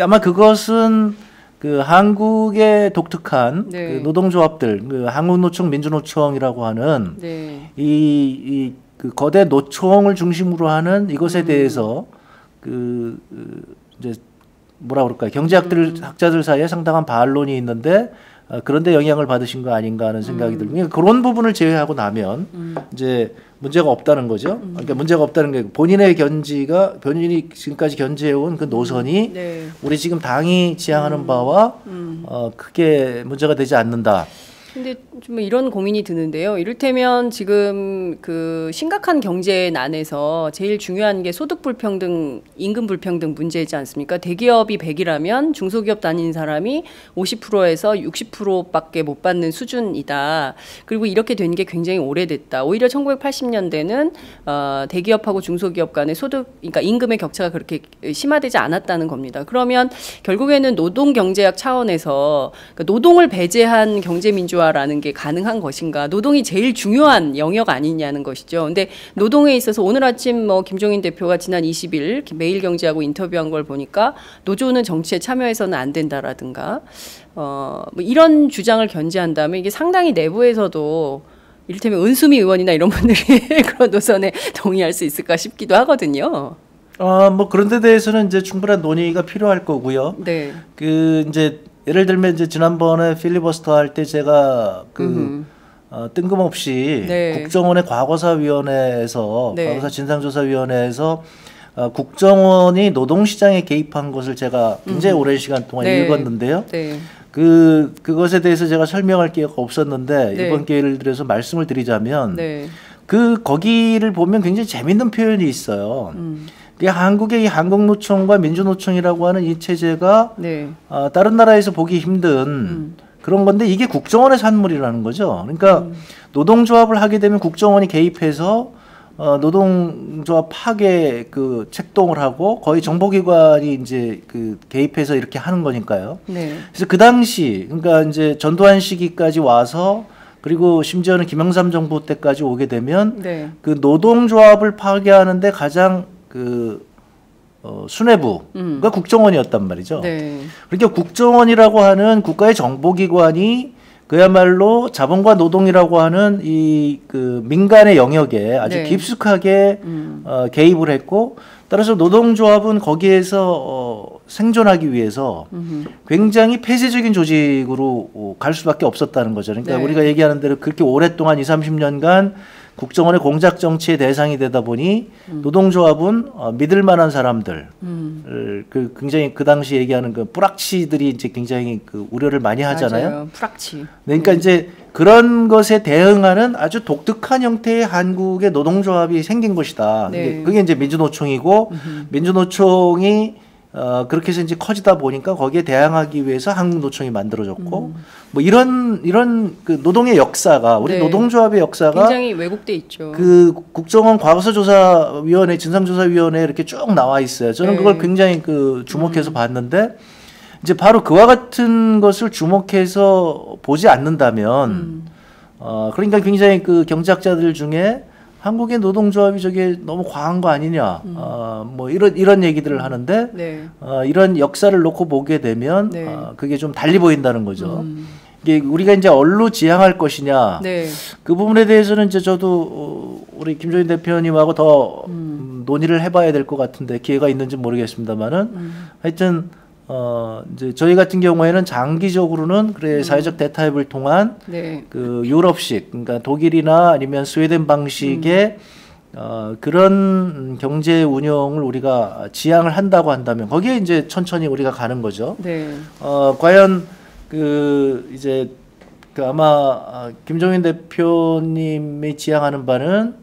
아마 그것은 그 한국의 독특한 네. 그 노동조합들, 그 한국노총, 민주노총이라고 하는 네. 그 거대 노총을 중심으로 하는 이것에 대해서 그 이제 뭐라 그럴까요? 경제학들 학자들 사이에 상당한 반론이 있는데 그런데 영향을 받으신 거 아닌가 하는 생각이 들고 그러니까 그런 부분을 제외하고 나면 이제 문제가 없다는 거죠. 그러니까 문제가 없다는 게 본인의 견지가 본인이 지금까지 견지해온 그 노선이 네. 우리 지금 당이 지향하는 바와 크게 문제가 되지 않는다. 근데 좀 이런 고민이 드는데요. 이를테면 지금 그 심각한 경제난에서 제일 중요한 게 소득 불평등, 임금 불평등 문제이지 않습니까? 대기업이 100이라면 중소기업 다니는 사람이 50%에서 60%밖에 못 받는 수준이다. 그리고 이렇게 된 게 굉장히 오래됐다. 오히려 1980년대는 대기업하고 중소기업 간의 소득, 그러니까 임금의 격차가 그렇게 심화되지 않았다는 겁니다. 그러면 결국에는 노동 경제학 차원에서 그러니까 노동을 배제한 경제 민주화 라는 게 가능한 것인가? 노동이 제일 중요한 영역 아니냐는 것이죠. 근데 노동에 있어서 오늘 아침 뭐 김종인 대표가 지난 20일 매일경제하고 인터뷰한 걸 보니까 노조는 정치에 참여해서는 안 된다라든가 뭐 이런 주장을 견지한다면 이게 상당히 내부에서도 이를테면 은수미 의원이나 이런 분들이 그런 노선에 동의할 수 있을까 싶기도 하거든요. 뭐 그런 데 대해서는 이제 충분한 논의가 필요할 거고요. 네. 그 이제 예를 들면 이제 지난번에 필리버스터 할 때 제가 그 뜬금없이 네. 국정원의 과거사위원회에서 네. 과거사 진상조사위원회에서 국정원이 노동시장에 개입한 것을 제가 굉장히 오랜 시간 동안 네. 읽었는데요. 네. 그것에 대해서 제가 설명할 기회가 없었는데 네. 이번 기회를 들여서 말씀을 드리자면 네. 거기를 보면 굉장히 재밌는 표현이 있어요. 한국의 이 한국노총과 민주노총이라고 하는 이 체제가 네. 다른 나라에서 보기 힘든 그런 건데 이게 국정원의 산물이라는 거죠. 그러니까 노동조합을 하게 되면 국정원이 개입해서 노동조합 파괴 그 책동을 하고 거의 정보기관이 이제 그 개입해서 이렇게 하는 거니까요. 네. 그래서 그 당시 그러니까 이제 전두환 시기까지 와서 그리고 심지어는 김영삼 정부 때까지 오게 되면 네. 그 노동조합을 파괴하는데 가장 그 수뇌부가 국정원이었단 말이죠. 네. 그러니까 국정원이라고 하는 국가의 정보기관이 그야말로 자본과 노동이라고 하는 이 그 민간의 영역에 아주 네. 깊숙하게 개입을 했고 따라서 노동조합은 거기에서 생존하기 위해서 굉장히 폐쇄적인 조직으로 갈 수밖에 없었다는 거죠. 그러니까 네. 우리가 얘기하는 대로 그렇게 오랫동안 20, 30년간 국정원의 공작 정치의 대상이 되다 보니 노동조합은 믿을 만한 사람들, 그 굉장히 그 당시 얘기하는 그 뿌락치들이 이제 굉장히 그 우려를 많이 하잖아요. 맞아요. 뿌락치. 그러니까 이제 그런 것에 대응하는 아주 독특한 형태의 한국의 노동조합이 생긴 것이다. 네. 그게 이제 민주노총이고 민주노총이 그렇게 해서 이제 커지다 보니까 거기에 대항하기 위해서 한국노총이 만들어졌고 뭐 이런 그 노동의 역사가 우리 네. 노동조합의 역사가 굉장히 왜곡돼 있죠. 그 국정원 과거사조사위원회 진상조사위원회 이렇게 쭉 나와 있어요. 저는 네. 그걸 굉장히 그 주목해서 봤는데 이제 바로 그와 같은 것을 주목해서 보지 않는다면 그러니까 굉장히 그 경제학자들 중에 한국의 노동조합이 저게 너무 과한 거 아니냐, 뭐 이런 얘기들을 하는데 네. 이런 역사를 놓고 보게 되면 네. 그게 좀 달리 보인다는 거죠. 이게 우리가 이제 얼로 지향할 것이냐 네. 그 부분에 대해서는 이제 저도 우리 김종인 대표님하고 더 논의를 해봐야 될 것 같은데 기회가 있는지 모르겠습니다만은 하여튼. 이제 저희 같은 경우에는 장기적으로는 그래 사회적 대타협을 통한 네. 그 유럽식, 그러니까 독일이나 아니면 스웨덴 방식의 그런 경제 운영을 우리가 지향을 한다고 한다면 거기에 이제 천천히 우리가 가는 거죠. 네. 과연 그 이제 그 아마 김종인 대표님이 지향하는 바는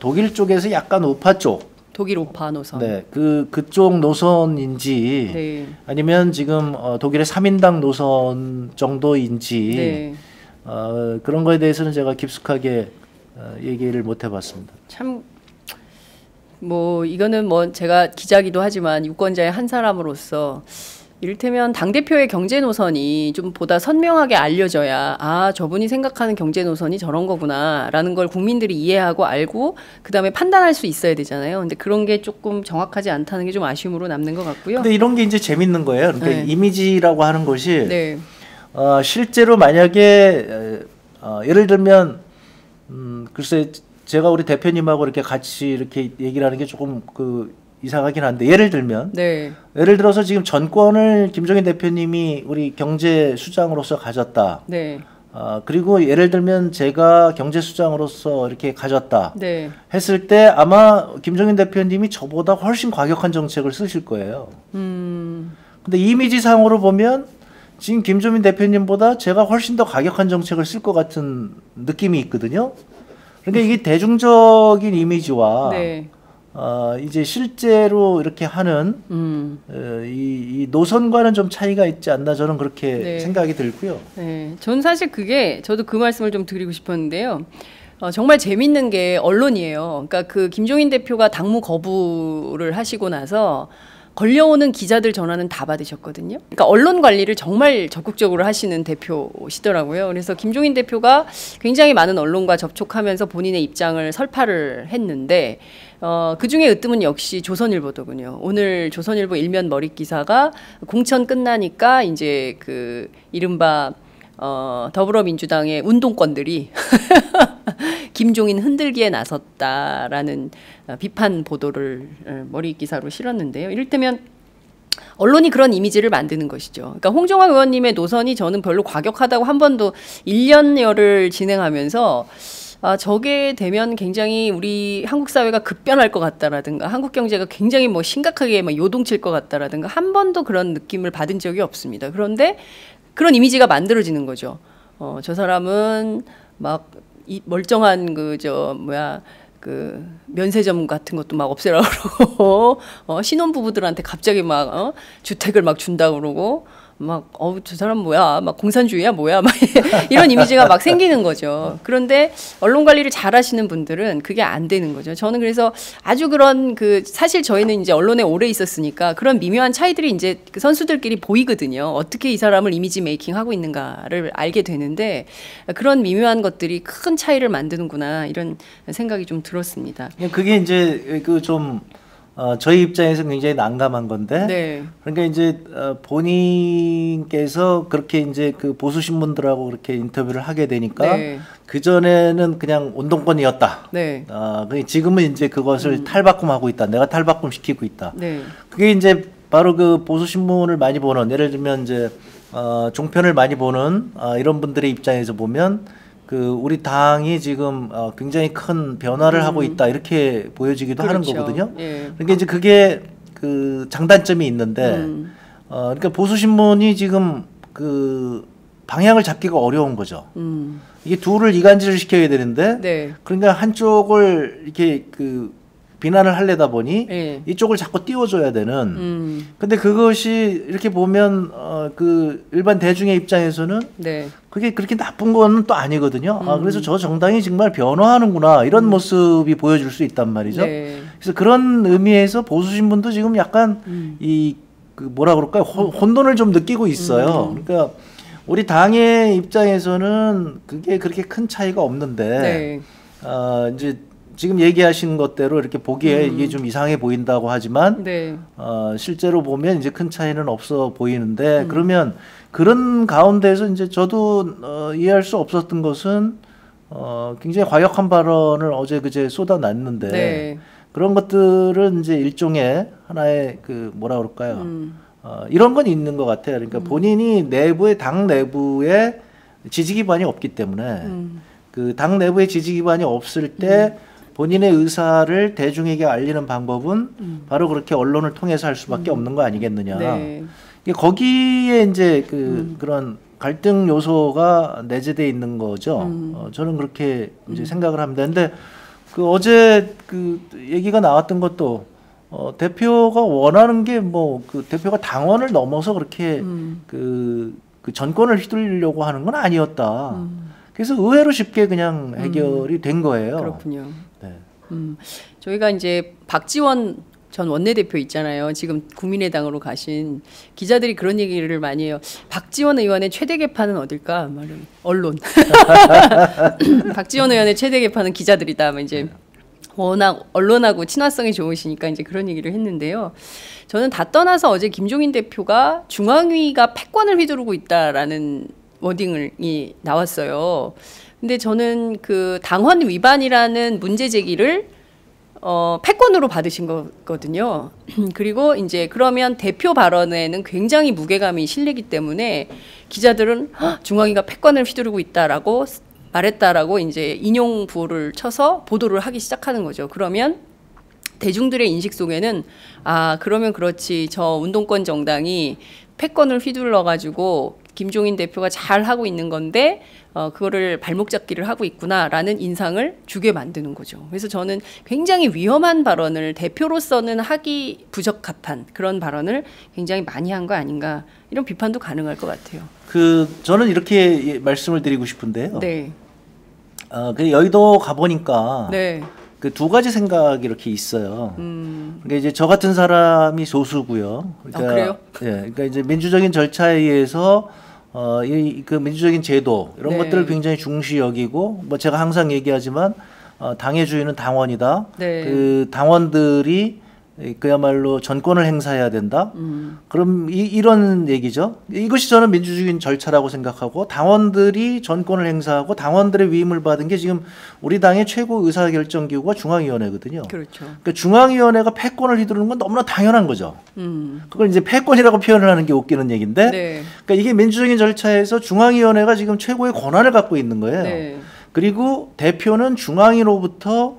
독일 쪽에서 약간 우파 쪽. 독일 우파 노선. 네, 그쪽 노선인지 네. 아니면 지금 독일의 3인당 노선 정도인지 네. 그런 거에 대해서는 제가 깊숙하게 얘기를 못 해봤습니다. 참 뭐 이거는 뭐 제가 기자기도 하지만 유권자의 한 사람으로서 이를테면 당대표의 경제 노선이 좀 보다 선명하게 알려져야 아 저분이 생각하는 경제 노선이 저런 거구나 라는 걸 국민들이 이해하고 알고 그 다음에 판단할 수 있어야 되잖아요. 근데 그런 게 조금 정확하지 않다는 게 좀 아쉬움으로 남는 것 같고요. 근데 이런 게 이제 재밌는 거예요. 그러니까 네. 이미지라고 하는 것이 네. 실제로 만약에 예를 들면 글쎄 제가 우리 대표님하고 이렇게 같이 이렇게 얘기를 하는 게 조금 그 이상하긴 한데 예를 들면 네. 예를 들어서 지금 전권을 김종인 대표님이 우리 경제 수장으로서 가졌다. 네. 그리고 예를 들면 제가 경제 수장으로서 이렇게 가졌다. 네. 했을 때 아마 김종인 대표님이 저보다 훨씬 과격한 정책을 쓰실 거예요. 근데 이미지상으로 보면 지금 김종인 대표님보다 제가 훨씬 더 과격한 정책을 쓸 것 같은 느낌이 있거든요. 그러니까 이게 대중적인 이미지와 네. 이제 실제로 이렇게 하는 이 노선과는 좀 차이가 있지 않나 저는 그렇게 네. 생각이 들고요. 네, 전 사실 그게 저도 그 말씀을 좀 드리고 싶었는데요. 정말 재밌는 게 언론이에요. 그러니까 그 김종인 대표가 당무 거부를 하시고 나서 걸려오는 기자들 전화는 다 받으셨거든요. 그러니까 언론 관리를 정말 적극적으로 하시는 대표시더라고요. 그래서 김종인 대표가 굉장히 많은 언론과 접촉하면서 본인의 입장을 설파를 했는데 그중에 으뜸은 역시 조선일보더군요. 오늘 조선일보 일면 머릿 기사가 공천 끝나니까 이제 그 이른바 더불어민주당의 운동권들이 김종인 흔들기에 나섰다라는 비판 보도를 머릿 기사로 실었는데요. 이를테면 언론이 그런 이미지를 만드는 것이죠. 그러니까 홍종학 의원님의 노선이 저는 별로 과격하다고 한 번도 1년여를 진행하면서 아, 저게 되면 굉장히 우리 한국 사회가 급변할 것 같다라든가 한국 경제가 굉장히 뭐 심각하게 막 요동칠 것 같다라든가 한 번도 그런 느낌을 받은 적이 없습니다. 그런데 그런 이미지가 만들어지는 거죠. 저 사람은 막 이 멀쩡한 그 저 뭐야 그 면세점 같은 것도 막 없애라 그러고 신혼부부들한테 갑자기 막 주택을 막 준다 그러고 막 저 사람 뭐야 막 공산주의야 뭐야 막 이런 이미지가 막 생기는 거죠. 그런데 언론 관리를 잘 하시는 분들은 그게 안 되는 거죠. 저는 그래서 아주 그런 그 사실 저희는 이제 언론에 오래 있었으니까 그런 미묘한 차이들이 이제 그 선수들끼리 보이거든요. 어떻게 이 사람을 이미지 메이킹하고 있는가를 알게 되는데 그런 미묘한 것들이 큰 차이를 만드는구나 이런 생각이 좀 들었습니다. 그게 이제 그 좀 저희 입장에서 굉장히 난감한 건데, 네. 그러니까 이제 본인께서 그렇게 이제 그 보수 신문들하고 그렇게 인터뷰를 하게 되니까 네. 그 전에는 그냥 운동권이었다. 네. 지금은 이제 그것을 탈바꿈하고 있다. 내가 탈바꿈 시키고 있다. 네. 그게 이제 바로 그 보수 신문을 많이 보는 예를 들면 이제 종편을 많이 보는 이런 분들의 입장에서 보면 그 우리 당이 지금 굉장히 큰 변화를 하고 있다 이렇게 보여지기도 그렇죠. 하는 거거든요. 예. 그러니까 이제 그게 그 장단점이 있는데 그러니까 보수신문이 지금 그 방향을 잡기가 어려운 거죠. 이게 둘을 이간질을 시켜야 되는데 네. 그러니까 한쪽을 이렇게 그 비난을 하려다 보니 예. 이쪽을 자꾸 띄워줘야 되는. 근데 그것이 이렇게 보면 그 일반 대중의 입장에서는 네. 그게 그렇게 나쁜 건 또 아니거든요. 아, 그래서 저 정당이 정말 변화하는구나 이런 모습이 보여줄 수 있단 말이죠. 네. 그래서 그런 의미에서 보수신문도 지금 약간 이 그 뭐라 그럴까요? 혼돈을 좀 느끼고 있어요. 그러니까 우리 당의 입장에서는 그게 그렇게 큰 차이가 없는데 네. 이제. 지금 얘기하신 것대로 이렇게 보기에 이게 좀 이상해 보인다고 하지만 네. 실제로 보면 이제 큰 차이는 없어 보이는데 그러면 그런 가운데서 이제 저도 이해할 수 없었던 것은 굉장히 과격한 발언을 어제 그제 쏟아놨는데 네. 그런 것들은 이제 일종의 하나의 그 뭐라 그럴까요? 이런 건 있는 것 같아요. 그러니까 본인이 내부의 당 내부에 지지 기반이 없기 때문에 그 당 내부의 지지 기반이 없을 때 본인의 의사를 대중에게 알리는 방법은 바로 그렇게 언론을 통해서 할 수밖에 없는 거 아니겠느냐. 네. 이게 거기에 이제 그 그런 갈등 요소가 내재되어 있는 거죠. 저는 그렇게 이제 생각을 합니다. 근데 그 어제 그 얘기가 나왔던 것도 대표가 원하는 게 뭐 그 대표가 당원을 넘어서 그렇게 그 전권을 휘둘리려고 하는 건 아니었다. 그래서 의외로 쉽게 그냥 해결이 된 거예요. 그렇군요. 네. 저희가 이제 박지원 전 원내대표 있잖아요. 지금 국민의당으로 가신 기자들이 그런 얘기를 많이 해요. 박지원 의원의 최대 개판은 어딜까? 언론. 박지원 의원의 최대 개판은 기자들이다. 이제 워낙 언론하고 친화성이 좋으시니까 이제 그런 얘기를 했는데요. 저는 다 떠나서 어제 김종인 대표가 중앙위가 패권을 휘두르고 있다라는 워딩이 나왔어요. 근데 저는 그 당헌 위반이라는 문제 제기를 패권으로 받으신 거거든요. 그리고 이제 그러면 대표 발언에는 굉장히 무게감이 실리기 때문에 기자들은 중앙위가 패권을 휘두르고 있다라고 말했다라고 이제 인용 부호를 쳐서 보도를 하기 시작하는 거죠. 그러면 대중들의 인식 속에는 아, 그러면 그렇지. 저 운동권 정당이 패권을 휘둘러 가지고 김종인 대표가 잘 하고 있는 건데 그거를 발목 잡기를 하고 있구나라는 인상을 주게 만드는 거죠. 그래서 저는 굉장히 위험한 발언을 대표로서는 하기 부적합한 그런 발언을 굉장히 많이 한 거 아닌가 이런 비판도 가능할 것 같아요. 그 저는 이렇게 말씀을 드리고 싶은데요. 네. 그 여의도 가보니까 네. 그 두 가지 생각이 이렇게 있어요. 그러니까 이제 저 같은 사람이 소수고요. 그러니까, 아, 그래요? 예, 그러니까 이제 민주적인 절차에 의해서 그 민주적인 제도 이런 네. 것들을 굉장히 중시 여기고 뭐 제가 항상 얘기하지만 당의 주인은 당원이다. 네. 그 당원들이 그야말로 전권을 행사해야 된다. 그럼 이런 얘기죠. 이것이 저는 민주적인 절차라고 생각하고 당원들이 전권을 행사하고 당원들의 위임을 받은 게 지금 우리 당의 최고 의사결정기구가 중앙위원회거든요. 그렇죠. 그러니까 중앙위원회가 패권을 휘두르는 건 너무나 당연한 거죠. 그걸 이제 패권이라고 표현을 하는 게 웃기는 얘기인데 네. 그러니까 이게 민주적인 절차에서 중앙위원회가 지금 최고의 권한을 갖고 있는 거예요. 네. 그리고 대표는 중앙위로부터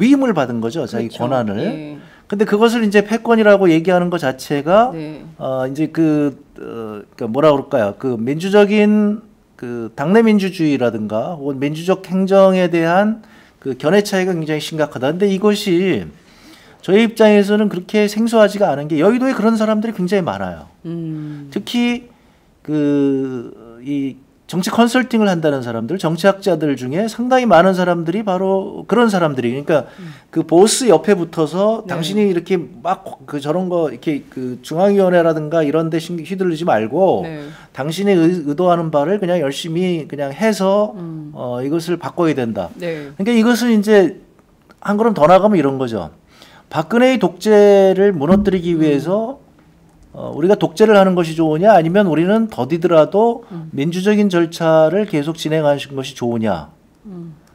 위임을 받은 거죠. 자기 그렇죠. 권한을. 네. 근데 그것을 이제 패권이라고 얘기하는 것 자체가 네. 이제 그러니까 뭐라 그럴까요? 그 민주적인 그 당내 민주주의라든가 혹은 민주적 행정에 대한 그 견해 차이가 굉장히 심각하다. 근데 이것이 저희 입장에서는 그렇게 생소하지가 않은 게 여의도에 그런 사람들이 굉장히 많아요. 특히 이 정치 컨설팅을 한다는 사람들, 정치학자들 중에 상당히 많은 사람들이 바로 그런 사람들이 그러니까 그 보스 옆에 붙어서 네. 당신이 이렇게 막 그 저런 거 이렇게 그 중앙위원회라든가 이런 데 휘둘리지 말고 네. 당신이 의도하는 바를 그냥 열심히 그냥 해서 이것을 바꿔야 된다. 네. 그러니까 이것은 이제 한 걸음 더 나가면 이런 거죠. 박근혜의 독재를 무너뜨리기 위해서 우리가 독재를 하는 것이 좋으냐 아니면 우리는 더디더라도 민주적인 절차를 계속 진행하는 것이 좋으냐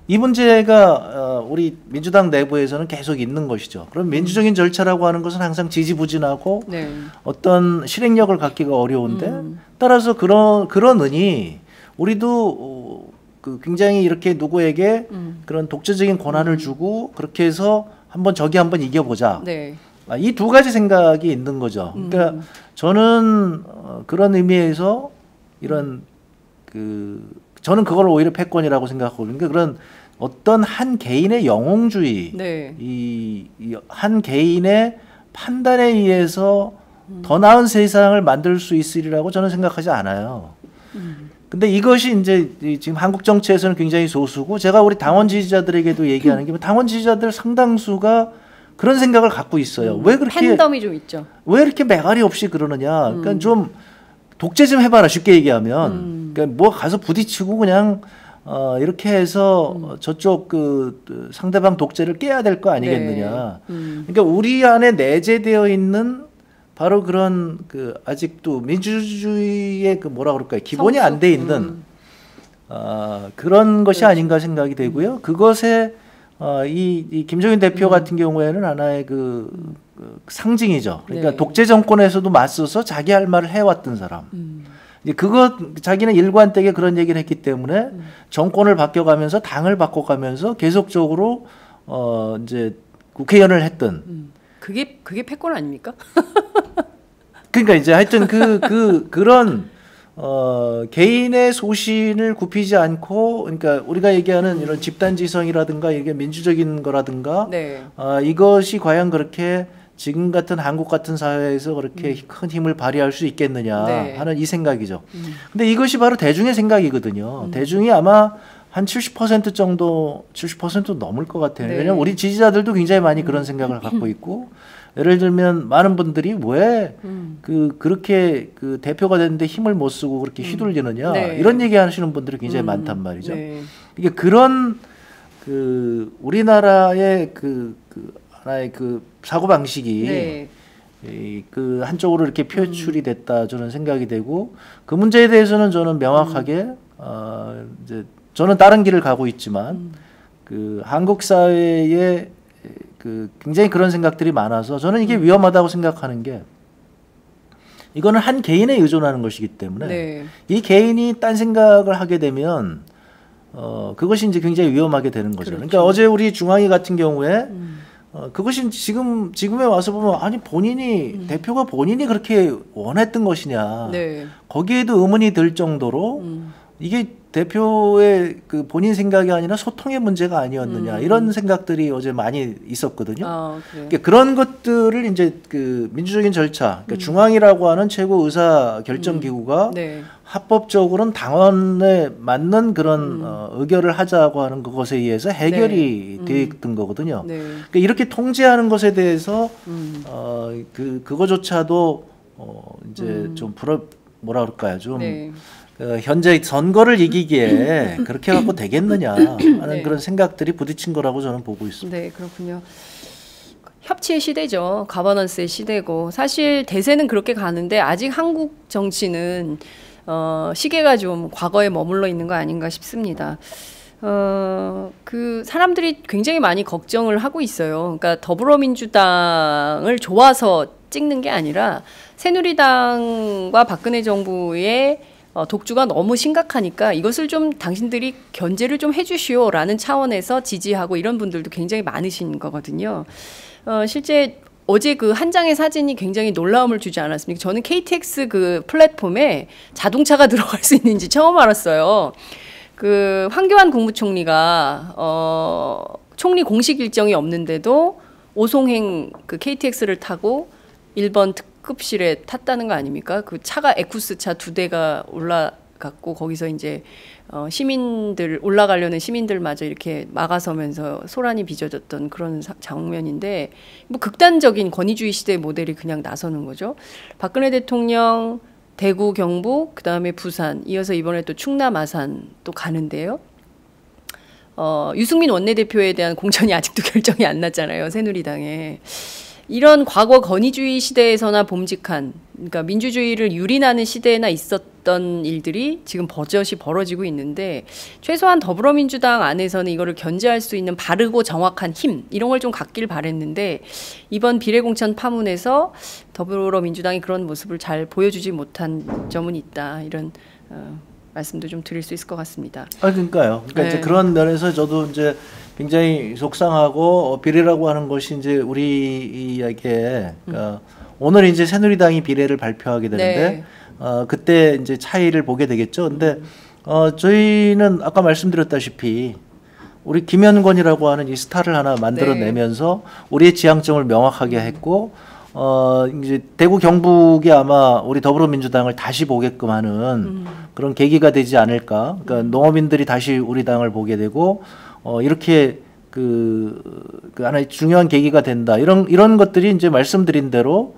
이 문제가 우리 민주당 내부에서는 계속 있는 것이죠. 그럼 민주적인 절차라고 하는 것은 항상 지지부진하고 네. 어떤 실행력을 갖기가 어려운데 따라서 그러느니 우리도 그 굉장히 이렇게 누구에게 그런 독재적인 권한을 주고 그렇게 해서 한번 저기 한번 이겨보자. 네. 아, 이 두 가지 생각이 있는 거죠. 그러니까 저는 그런 의미에서 이런 저는 그걸 오히려 패권이라고 생각하고, 그러니까 그런 어떤 한 개인의 영웅주의, 네. 이 한 개인의 판단에 의해서 더 나은 세상을 만들 수 있으리라고 저는 생각하지 않아요. 근데 이것이 이제 지금 한국 정치에서는 굉장히 소수고, 제가 우리 당원 지지자들에게도 얘기하는 게 당원 지지자들 상당수가 그런 생각을 갖고 있어요. 왜 그렇게 팬덤이 좀 있죠. 왜 이렇게 매갈이 없이 그러느냐. 그러니까 좀 독재 좀 해봐라, 쉽게 얘기하면. 그러니까 뭐 가서 부딪히고 그냥 이렇게 해서 저쪽 그 상대방 독재를 깨야 될 거 아니겠느냐. 네. 그러니까 우리 안에 내재되어 있는 바로 그런 그 아직도 민주주의의 그 뭐라 그럴까요, 기본이 안 돼 있는 그런 것이 아닌가 생각이 되고요. 그것에 이 김종인 대표 같은 경우에는 하나의 그 상징이죠. 그러니까 네. 독재 정권에서도 맞서서 자기 할 말을 해왔던 사람. 이제 그것 자기는 일관되게 그런 얘기를 했기 때문에 정권을 바뀌어가면서 당을 바꿔가면서 계속적으로 이제 국회의원을 했던. 그게 패권 아닙니까? 그러니까 이제 하여튼 그런 개인의 소신을 굽히지 않고, 그러니까 우리가 얘기하는 이런 집단지성이라든가 이게 민주적인 거라든가, 네. 이것이 과연 그렇게 지금 같은 한국 같은 사회에서 그렇게 큰 힘을 발휘할 수 있겠느냐, 네. 하는 이 생각이죠. 근데 이것이 바로 대중의 생각이거든요. 대중이 아마 한 70% 정도, 70% 넘을 것 같아요. 네. 왜냐면 우리 지지자들도 굉장히 많이 그런 생각을 갖고 있고, 예를 들면 많은 분들이 왜 그렇게 그 대표가 됐는데 힘을 못 쓰고 그렇게 휘둘리느냐, 네. 이런 얘기 하시는 분들이 굉장히 많단 말이죠. 네. 이게 그런 그 우리나라의 그 하나의 그 사고 방식이, 네. 그 한쪽으로 이렇게 표출이 됐다, 저는 생각이 되고, 그 문제에 대해서는 저는 명확하게 이제 저는 다른 길을 가고 있지만 그 한국 사회에 그 굉장히 그런 생각들이 많아서 저는 이게 위험하다고 생각하는 게, 이거는 한 개인에 의존하는 것이기 때문에, 네. 이 개인이 딴 생각을 하게 되면 그것이 이제 굉장히 위험하게 되는 거죠. 그렇죠. 그러니까 어제 우리 중앙위 같은 경우에 그것이 지금에 와서 보면, 아니 본인이 대표가 본인이 그렇게 원했던 것이냐, 네. 거기에도 의문이 들 정도로 이게 대표의 그 본인 생각이 아니라 소통의 문제가 아니었느냐, 이런 생각들이 어제 많이 있었거든요. 그러니까 그런 것들을 이제 그 민주적인 절차, 그러니까 중앙이라고 하는 최고 의사 결정기구가 네. 합법적으로는 당원에 맞는 그런 의결을 하자고 하는 그것에 의해서 해결이 네. 되어 있던 거거든요. 네. 그러니까 이렇게 통제하는 것에 대해서 그거조차도 이제 좀 뭐라 그럴까요, 좀. 네. 현재 선거를 이기기에 그렇게 갖고 되겠느냐 하는 네. 그런 생각들이 부딪힌 거라고 저는 보고 있습니다. 네, 그렇군요. 협치의 시대죠. 가버넌스의 시대고, 사실 대세는 그렇게 가는데 아직 한국 정치는 시계가 좀 과거에 머물러 있는 거 아닌가 싶습니다. 그 사람들이 굉장히 많이 걱정을 하고 있어요. 그러니까 더불어민주당을 좋아서 찍는 게 아니라 새누리당과 박근혜 정부의 독주가 너무 심각하니까 이것을 좀 당신들이 견제를 좀 해주시오라는 차원에서 지지하고 이런 분들도 굉장히 많으신 거거든요. 실제 어제 그 한 장의 사진이 굉장히 놀라움을 주지 않았습니까? 저는 KTX 그 플랫폼에 자동차가 들어갈 수 있는지 처음 알았어요. 그 황교안 국무총리가 총리 공식 일정이 없는데도 오송행 그 KTX를 타고 일본 급실에 탔다는 거 아닙니까? 그 차가 에쿠스 차 2대가 올라갔고 거기서 이제 시민들 올라가려는 시민들마저 이렇게 막아서면서 소란이 빚어졌던 그런 장면인데, 뭐 극단적인 권위주의 시대 모델이 그냥 나서는 거죠. 박근혜 대통령 대구, 경북, 그다음에 부산, 이어서 이번에 또 충남, 아산 또 가는데요. 유승민 원내대표에 대한 공천이 아직도 결정이 안 났잖아요, 새누리당에. 이런 과거 권위주의 시대에서나 범직한, 그러니까 민주주의를 유린하는 시대에나 있었던 일들이 지금 버젓이 벌어지고 있는데, 최소한 더불어민주당 안에서는 이거를 견제할 수 있는 바르고 정확한 힘, 이런 걸 좀 갖길 바랬는데, 이번 비례공천 파문에서 더불어민주당이 그런 모습을 잘 보여주지 못한 점은 있다, 이런 말씀도 좀 드릴 수 있을 것 같습니다. 아, 그러니까요. 그러니까 네. 이제 그런 면에서 저도 이제 굉장히 속상하고 비례라고 하는 것이 이제 우리에게 오늘 이제 새누리당이 비례를 발표하게 되는데 네. 그때 이제 차이를 보게 되겠죠. 근데 저희는 아까 말씀드렸다시피 우리 김현권이라고 하는 이 스타를 하나 만들어내면서 네. 우리의 지향점을 명확하게 했고 이제 대구 경북이 아마 우리 더불어민주당을 다시 보게끔 하는 그런 계기가 되지 않을까. 그러니까 농어민들이 다시 우리 당을 보게 되고 이렇게 그 하나의 중요한 계기가 된다. 이런 것들이 이제 말씀드린 대로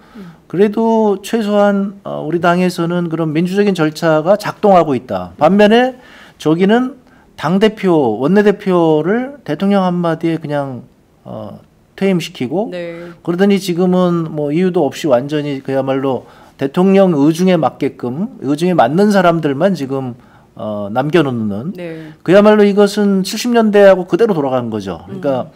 그래도 최소한 우리 당에서는 그런 민주적인 절차가 작동하고 있다. 반면에 저기는 당대표, 원내대표를 대통령 한마디에 그냥 퇴임시키고 네. 그러더니 지금은 뭐 이유도 없이 완전히 그야말로 대통령 의중에 맞게끔 의중에 맞는 사람들만 지금 남겨놓는 네. 그야말로 이것은 70년대하고 그대로 돌아간 거죠. 그러니까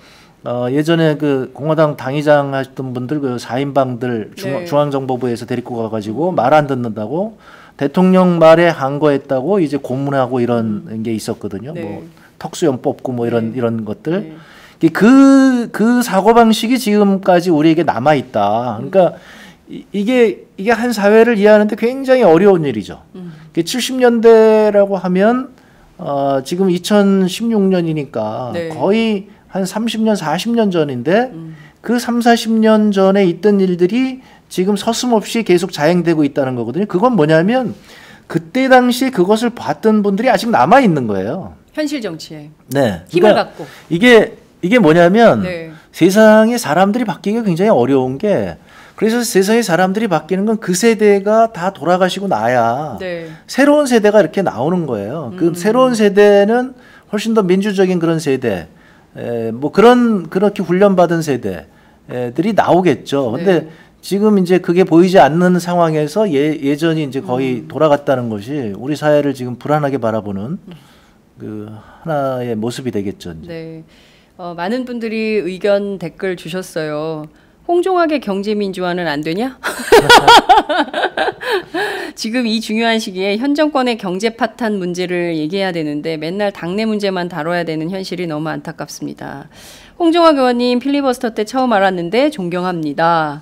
예전에 그 공화당 당의장 하셨던 분들 그 4인방들 네. 중앙정보부에서 데리고 가가지고 말 안 듣는다고 대통령 말에 한 거했다고 이제 고문하고 이런 게 있었거든요. 네. 뭐 턱수염 뽑고 뭐 이런 네. 이런 것들. 네. 그 사고방식이 지금까지 우리에게 남아있다. 그러니까 이게 한 사회를 이해하는데 굉장히 어려운 일이죠. 70년대라고 하면 지금 2016년이니까 네. 거의 한 30년, 40년 전인데 그 30, 40년 전에 있던 일들이 지금 서슴없이 계속 자행되고 있다는 거거든요. 그건 뭐냐면 그때 당시 그것을 봤던 분들이 아직 남아있는 거예요. 현실 정치에 네. 힘을 그러니까 갖고. 이게 뭐냐면 네. 세상에 사람들이 바뀌기가 굉장히 어려운 게 그래서 세상에 사람들이 바뀌는 건 그 세대가 다 돌아가시고 나야 네. 새로운 세대가 이렇게 나오는 거예요. 그 새로운 세대는 훨씬 더 민주적인 그런 세대, 뭐 그렇게 훈련받은 세대들이 나오겠죠. 근데 네. 지금 이제 그게 보이지 않는 상황에서 예전이 이제 거의 돌아갔다는 것이 우리 사회를 지금 불안하게 바라보는 그 하나의 모습이 되겠죠. 이제. 네. 많은 분들이 의견 댓글 주셨어요. 홍종학의 경제민주화는 안 되냐? 지금 이 중요한 시기에 현 정권의 경제 파탄 문제를 얘기해야 되는데 맨날 당내 문제만 다뤄야 되는 현실이 너무 안타깝습니다. 홍종학 의원님 필리버스터 때 처음 알았는데 존경합니다.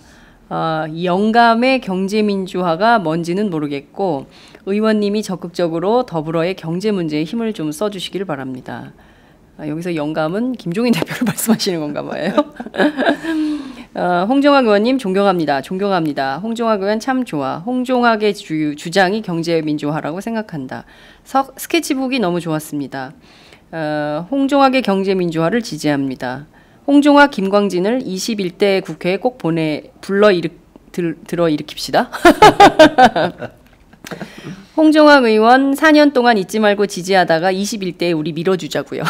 영감의 경제민주화가 뭔지는 모르겠고 의원님이 적극적으로 더불어의 경제 문제에 힘을 좀 써주시길 바랍니다. 여기서 영감은 김종인 대표를 말씀하시는 건가 봐요. 홍종학 의원님 존경합니다. 존경합니다. 홍종학 의원 참 좋아. 홍종학의 주장이 경제민주화라고 생각한다. 스케치북이 너무 좋았습니다. 홍종학의 경제민주화를 지지합니다. 홍종학, 김광진을 21대 국회에 꼭 들어일으킵시다. 홍종학 의원 4년 동안 잊지 말고 지지하다가 21대에 우리 밀어주자고요.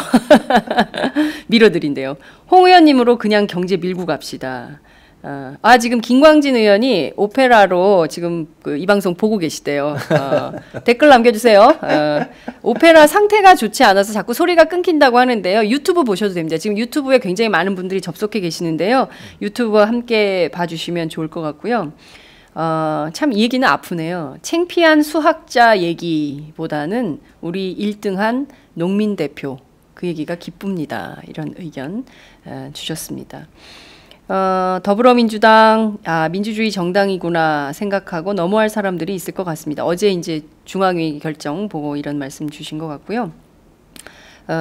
밀어드린대요. 홍 의원님으로 그냥 경제 밀고 갑시다. 지금 김광진 의원이 오페라로 지금 이 방송 보고 계시대요. 댓글 남겨주세요. 오페라 상태가 좋지 않아서 자꾸 소리가 끊긴다고 하는데요. 유튜브 보셔도 됩니다. 지금 유튜브에 굉장히 많은 분들이 접속해 계시는데요. 유튜브와 함께 봐주시면 좋을 것 같고요. 참 이 얘기는 아프네요. 창피한 수학자 얘기보다는 우리 1등한 농민 대표 그 얘기가 기쁩니다. 이런 의견 주셨습니다. 더불어민주당 민주주의 정당이구나 생각하고 넘어갈 사람들이 있을 것 같습니다. 어제 이제 중앙위 결정 보고 이런 말씀 주신 것 같고요.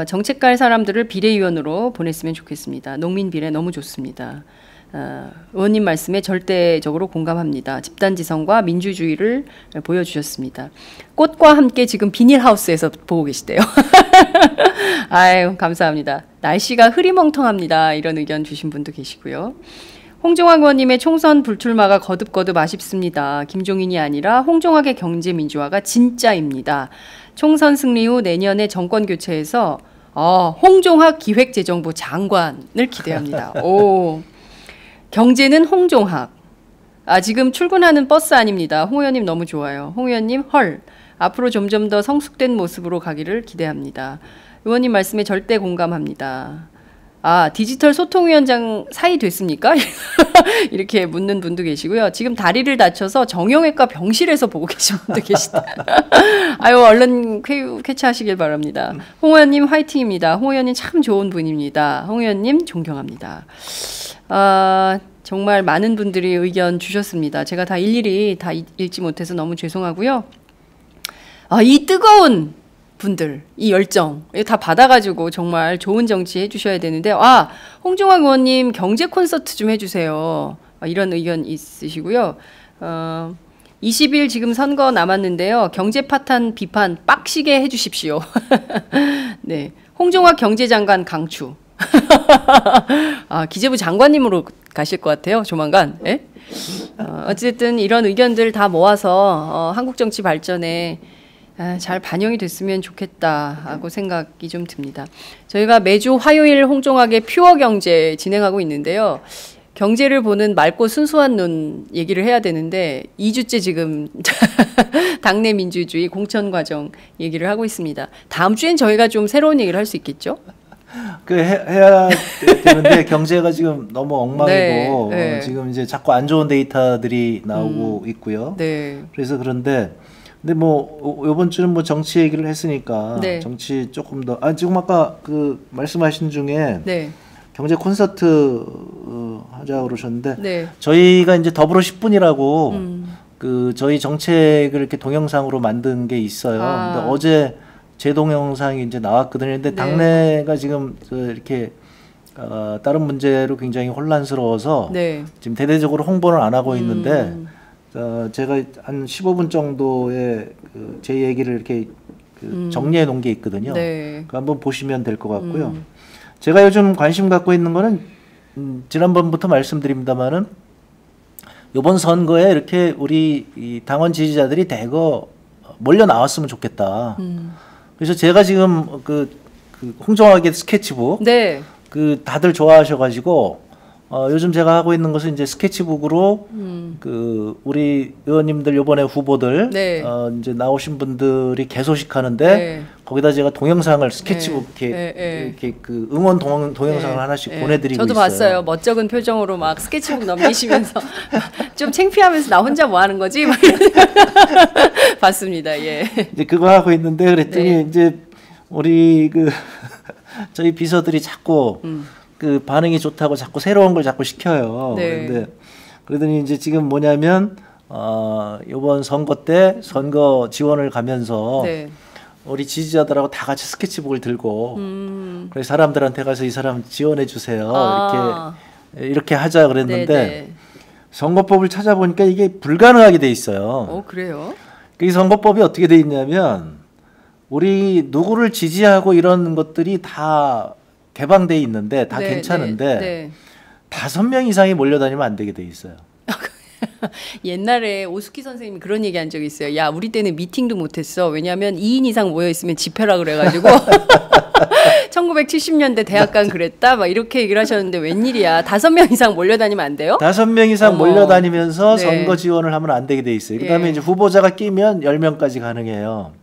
정책 갈 사람들을 비례위원으로 보냈으면 좋겠습니다. 농민 비례 너무 좋습니다. 의원님 말씀에 절대적으로 공감합니다. 집단지성과 민주주의를 보여주셨습니다. 꽃과 함께 지금 비닐하우스에서 보고 계시대요. 아유, 감사합니다. 날씨가 흐리멍텅합니다. 이런 의견 주신 분도 계시고요. 홍종학 의원님의 총선 불출마가 거듭거듭 아쉽습니다. 김종인이 아니라 홍종학의 경제민주화가 진짜입니다. 총선 승리 후 내년에 정권 교체해서 홍종학 기획재정부 장관을 기대합니다. 오. 경제는 홍종학. 지금 출근하는 버스 아닙니다. 홍 의원님 너무 좋아요. 홍 의원님 헐. 앞으로 점점 더 성숙된 모습으로 가기를 기대합니다. 의원님 말씀에 절대 공감합니다. 아, 디지털 소통위원장 사이 됐습니까? 이렇게 묻는 분도 계시고요. 지금 다리를 다쳐서 정형외과 병실에서 보고 계신 분도 계시다. 아유, 얼른 쾌차하시길 바랍니다. 홍의원님 화이팅입니다. 홍의원님 참 좋은 분입니다. 홍의원님 존경합니다. 아, 정말 많은 분들이 의견 주셨습니다. 제가 다 일일이 다 읽지 못해서 너무 죄송하고요. 아, 이 뜨거운 분들, 이 열정 다 받아가지고 정말 좋은 정치 해주셔야 되는데, 아, 홍종학 의원님 경제 콘서트 좀 해주세요. 아, 이런 의견 있으시고요. 20일 지금 선거 남았는데요. 경제 파탄 비판 빡시게 해주십시오. 네, 홍종학 경제장관 강추. 아, 기재부 장관님으로 가실 것 같아요, 조만간. 예? 어쨌든 이런 의견들 다 모아서 한국 정치 발전에 잘 반영이 됐으면 좋겠다고 생각이 좀 듭니다. 저희가 매주 화요일 홍종학의 퓨어경제 진행하고 있는데요. 경제를 보는 맑고 순수한 눈 얘기를 해야 되는데 2주째 지금 당내 민주주의 공천 과정 얘기를 하고 있습니다. 다음 주엔 저희가 좀 새로운 얘기를 할 수 있겠죠? 그 해야 되는데 경제가 지금 너무 엉망이고, 네, 네. 지금 이제 자꾸 안 좋은 데이터들이 나오고 있고요. 네. 그래서 근데 뭐 이번 주는 뭐 정치 얘기를 했으니까, 네. 정치 조금 더, 아, 지금 아까 그 말씀하신 중에, 네. 경제 콘서트 하자고 그러셨는데, 네. 저희가 이제 더불어 10분이라고 그 저희 정책을 이렇게 동영상으로 만든 게 있어요. 아. 근데 어제 제 동영상이 이제 나왔거든요. 근데 네. 당내가 지금 이렇게 다른 문제로 굉장히 혼란스러워서, 네. 지금 대대적으로 홍보를 안 하고 있는데, 제가 한 15분 정도의 제 얘기를 이렇게 정리해 놓은 게 있거든요. 네. 그 한번 보시면 될 것 같고요. 제가 요즘 관심 갖고 있는 거는, 지난번부터 말씀드립니다만은, 이번 선거에 이렇게 우리 이 당원 지지자들이 대거 몰려 나왔으면 좋겠다. 그래서 제가 지금 그 홍종학의 스케치북, 네. 그 다들 좋아하셔가지고 요즘 제가 하고 있는 것은 이제 스케치북으로 그 우리 의원님들 요번에 후보들, 네. 이제 나오신 분들이 개소식하는데, 네. 거기다 제가 동영상을 스케치북, 네. 이렇게 그 응원 동영상을, 네. 하나씩, 네. 보내드리고 저도 있어요. 저도 봤어요. 멋쩍은 표정으로 막 스케치북 넘기시면서 좀 창피하면서 나 혼자 뭐 하는 거지? 봤습니다. 예. 이제 그거 하고 있는데 그랬더니, 네. 이제 우리 저희 비서들이 자꾸 그 반응이 좋다고 자꾸 새로운 걸 자꾸 시켜요. 네. 근데 그러더니 이제 지금 뭐냐면 이번 선거 때 선거 지원을 가면서, 네. 우리 지지자들하고 다 같이 스케치북을 들고 그래서 사람들한테 가서 이 사람 지원해 주세요. 아. 이렇게 하자 그랬는데, 네네. 선거법을 찾아보니까 이게 불가능하게 돼 있어요. 그래요? 이 선거법이 어떻게 돼 있냐면 우리 누구를 지지하고 이런 것들이 다 개방돼 있는데 다, 네, 괜찮은데 5명, 네, 네. 이상이 몰려다니면 안 되게 돼 있어요. 옛날에 오숙희 선생님이 그런 얘기 한 적이 있어요. 야, 우리 때는 미팅도 못했어. 왜냐하면 2인 이상 모여있으면 집회라 그래가지고 1970년대 대학간 그랬다 막 이렇게 얘기를 하셨는데 웬일이야. 5명 이상 몰려다니면 안 돼요? 5명 이상 몰려다니면서, 네. 선거 지원을 하면 안 되게 돼 있어요. 그 다음에, 네. 이제 후보자가 끼면 10명까지 가능해요.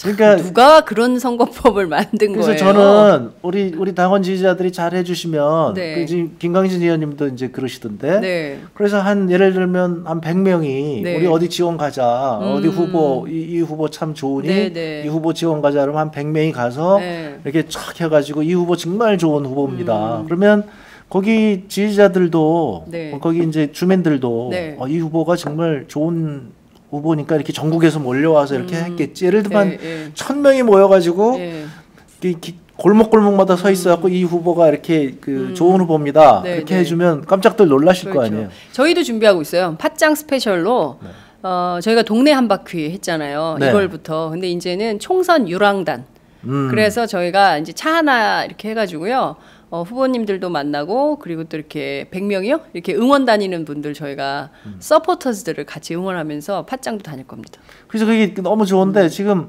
그러니까 누가 그런 선거법을 만든 거예요? 그래서 저는 우리 당원 지지자들이 잘 해주시면, 네. 그 지금 김광진 의원님도 이제 그러시던데, 네. 그래서 한 예를 들면 한 100명이, 네. 우리 어디 지원 가자, 어디 후보 이 후보 참 좋으니, 네, 네. 이 후보 지원 가자 그러면 한 100명이 가서, 네. 이렇게 촥 해가지고 이 후보 정말 좋은 후보입니다. 그러면 거기 지지자들도, 네. 거기 이제 주민들도, 네. 이 후보가 정말 좋은 후보니까 이렇게 전국에서 몰려와서 이렇게 했겠지. 예를 들면 1000명이 모여가지고, 예. 골목골목마다 서 있어갖고 이 후보가 이렇게 좋은 후보입니다. 네, 이렇게, 네. 해주면 깜짝들 놀라실, 그렇죠. 거 아니에요. 저희도 준비하고 있어요. 팟짱 스페셜로, 네. 저희가 동네 한바퀴 했잖아요. 네. 이걸부터. 근데 이제는 총선 유랑단. 그래서 저희가 이제 차 하나 이렇게 해가지고요. 후보님들도 만나고 그리고 또 이렇게 100명이요? 이렇게 응원 다니는 분들 저희가 서포터즈들을 같이 응원하면서 팟짱도 다닐 겁니다. 그래서 그게 너무 좋은데 지금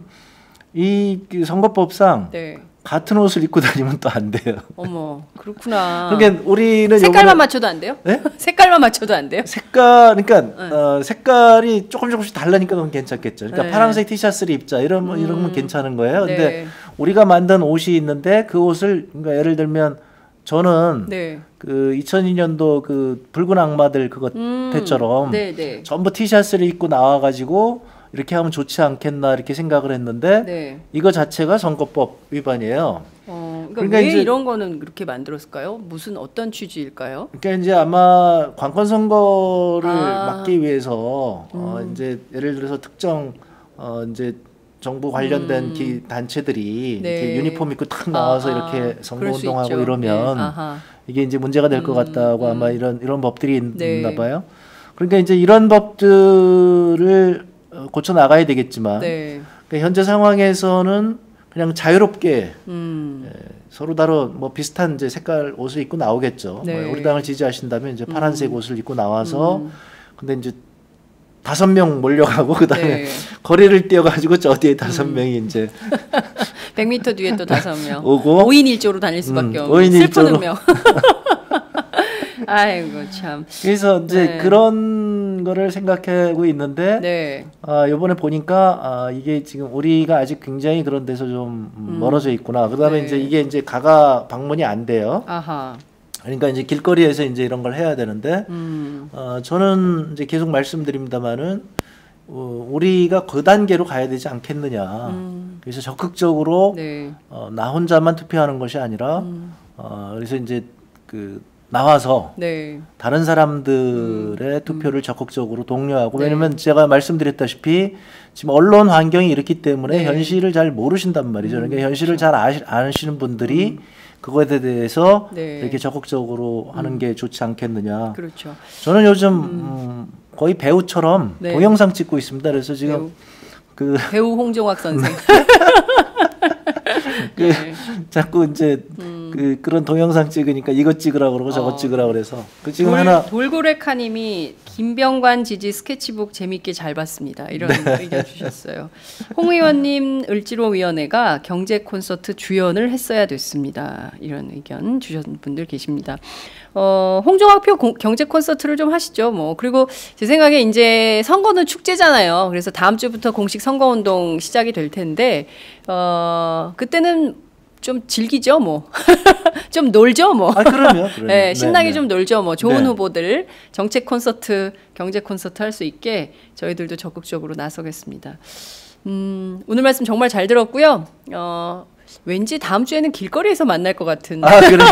이 선거법상, 네. 같은 옷을 입고 다니면 또 안 돼요. 어머, 그렇구나. 그러니까 우리는 색깔만 맞춰도 안 돼요? 네? 색깔만 맞춰도 안 돼요? 그러니까, 네. 색깔이 조금씩 달라니까 그건 괜찮겠죠. 그러니까, 네. 파란색 티셔츠를 입자 이러면 괜찮은 거예요. 근데, 네. 우리가 만든 옷이 있는데 그 옷을, 그러니까 예를 들면 저는 네. 그 2002년도 그 붉은 악마들 그거 때처럼 네네. 전부 티셔츠를 입고 나와가지고 이렇게 하면 좋지 않겠나 이렇게 생각을 했는데 네. 이거 자체가 선거법 위반이에요. 그러니까 왜 이제, 이런 거는 그렇게 만들었을까요? 무슨 어떤 취지일까요? 그러니까 이제 아마 관권 선거를 막기 위해서 이제 예를 들어서 특정 이제 정부 관련된 단체들이 네. 이렇게 유니폼 입고 탁 나와서 이렇게 선거운동하고 이러면 네. 이게 이제 문제가 될 것 같다고 아마 이런 법들이 네. 있나 봐요. 그러니까 이제 이런 법들을 고쳐 나가야 되겠지만 네. 그러니까 현재 상황에서는 그냥 자유롭게 서로 다로 뭐 비슷한 이제 색깔 옷을 입고 나오겠죠. 네. 뭐 우리 당을 지지하신다면 이제 파란색 옷을 입고 나와서 근데 이제 5명 몰려가고 그다음에 네. 거리를 뛰어가지고 저 뒤에 5명이 이제 100m 뒤에 또 5명 오고 5인 1조로 다닐 수밖에 없는 슬픈 운명. 아이고 참. 그래서 이제 네. 그런 거를 생각하고 있는데 네. 아, 요번에 보니까 아, 이게 지금 우리가 아직 굉장히 그런 데서 좀 멀어져 있구나. 그다음에 네. 이제 이게 이제 가가 방문이 안 돼요. 아하. 그러니까 이제 길거리에서 이제 이런 걸 해야 되는데 저는 이제 계속 말씀드립니다만은 우리가 그 단계로 가야 되지 않겠느냐. 그래서 적극적으로 네. 나 혼자만 투표하는 것이 아니라 그래서 이제 그 나와서 네. 다른 사람들의 투표를 적극적으로 독려하고 네. 왜냐면 제가 말씀드렸다시피 지금 언론 환경이 이렇기 때문에 네. 현실을 잘 모르신단 말이죠. 그러니까 현실을 잘 아시는 분들이 그거에 대해서 네. 이렇게 적극적으로 하는 게 좋지 않겠느냐. 그렇죠. 저는 요즘 거의 배우처럼 네. 동영상 찍고 있습니다. 그래서 지금 배우 홍종학 선생 네. 자꾸 이제 그런 동영상 찍으니까 이것 찍으라고 그러고 저것 찍으라고 그래서 그 지금 하나 돌고래카님이 김병관 지지 스케치북 재밌게 잘 봤습니다 이런 네. 의견 주셨어요. 홍 의원님 을지로위원회가 경제 콘서트 주연을 했어야 됐습니다 이런 의견 주신 분들 계십니다. 홍종학표 경제 콘서트를 좀 하시죠 뭐. 그리고 제 생각에 이제 선거는 축제잖아요. 그래서 다음 주부터 공식 선거운동 시작이 될 텐데 그때는 좀 즐기죠 뭐. 좀 놀죠 뭐. 아, 그럼요. 네, 신나게 네, 네. 좀 놀죠 뭐. 좋은 네. 후보들 정책 콘서트, 경제 콘서트 할 수 있게 저희들도 적극적으로 나서겠습니다. 오늘 말씀 정말 잘 들었고요. 왠지 다음 주에는 길거리에서 만날 것 같은. 아, 그래.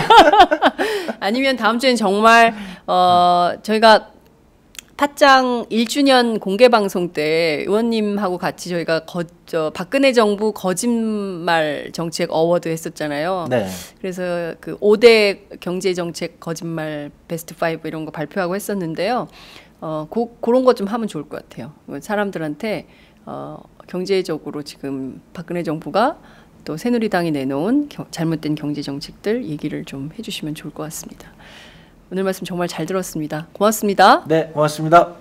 아니면 다음 주에는 정말 저희가 팟짱 1주년 공개 방송 때 의원님하고 같이 저희가 박근혜 정부 거짓말 정책 어워드 했었잖아요. 네. 그래서 그 5대 경제 정책 거짓말 베스트 5 이런 거 발표하고 했었는데요. 그런 것 좀 하면 좋을 것 같아요. 사람들한테 경제적으로 지금 박근혜 정부가 또 새누리당이 내놓은 잘못된 경제 정책들 얘기를 좀 해주시면 좋을 것 같습니다. 오늘 말씀 정말 잘 들었습니다. 고맙습니다. 네, 고맙습니다.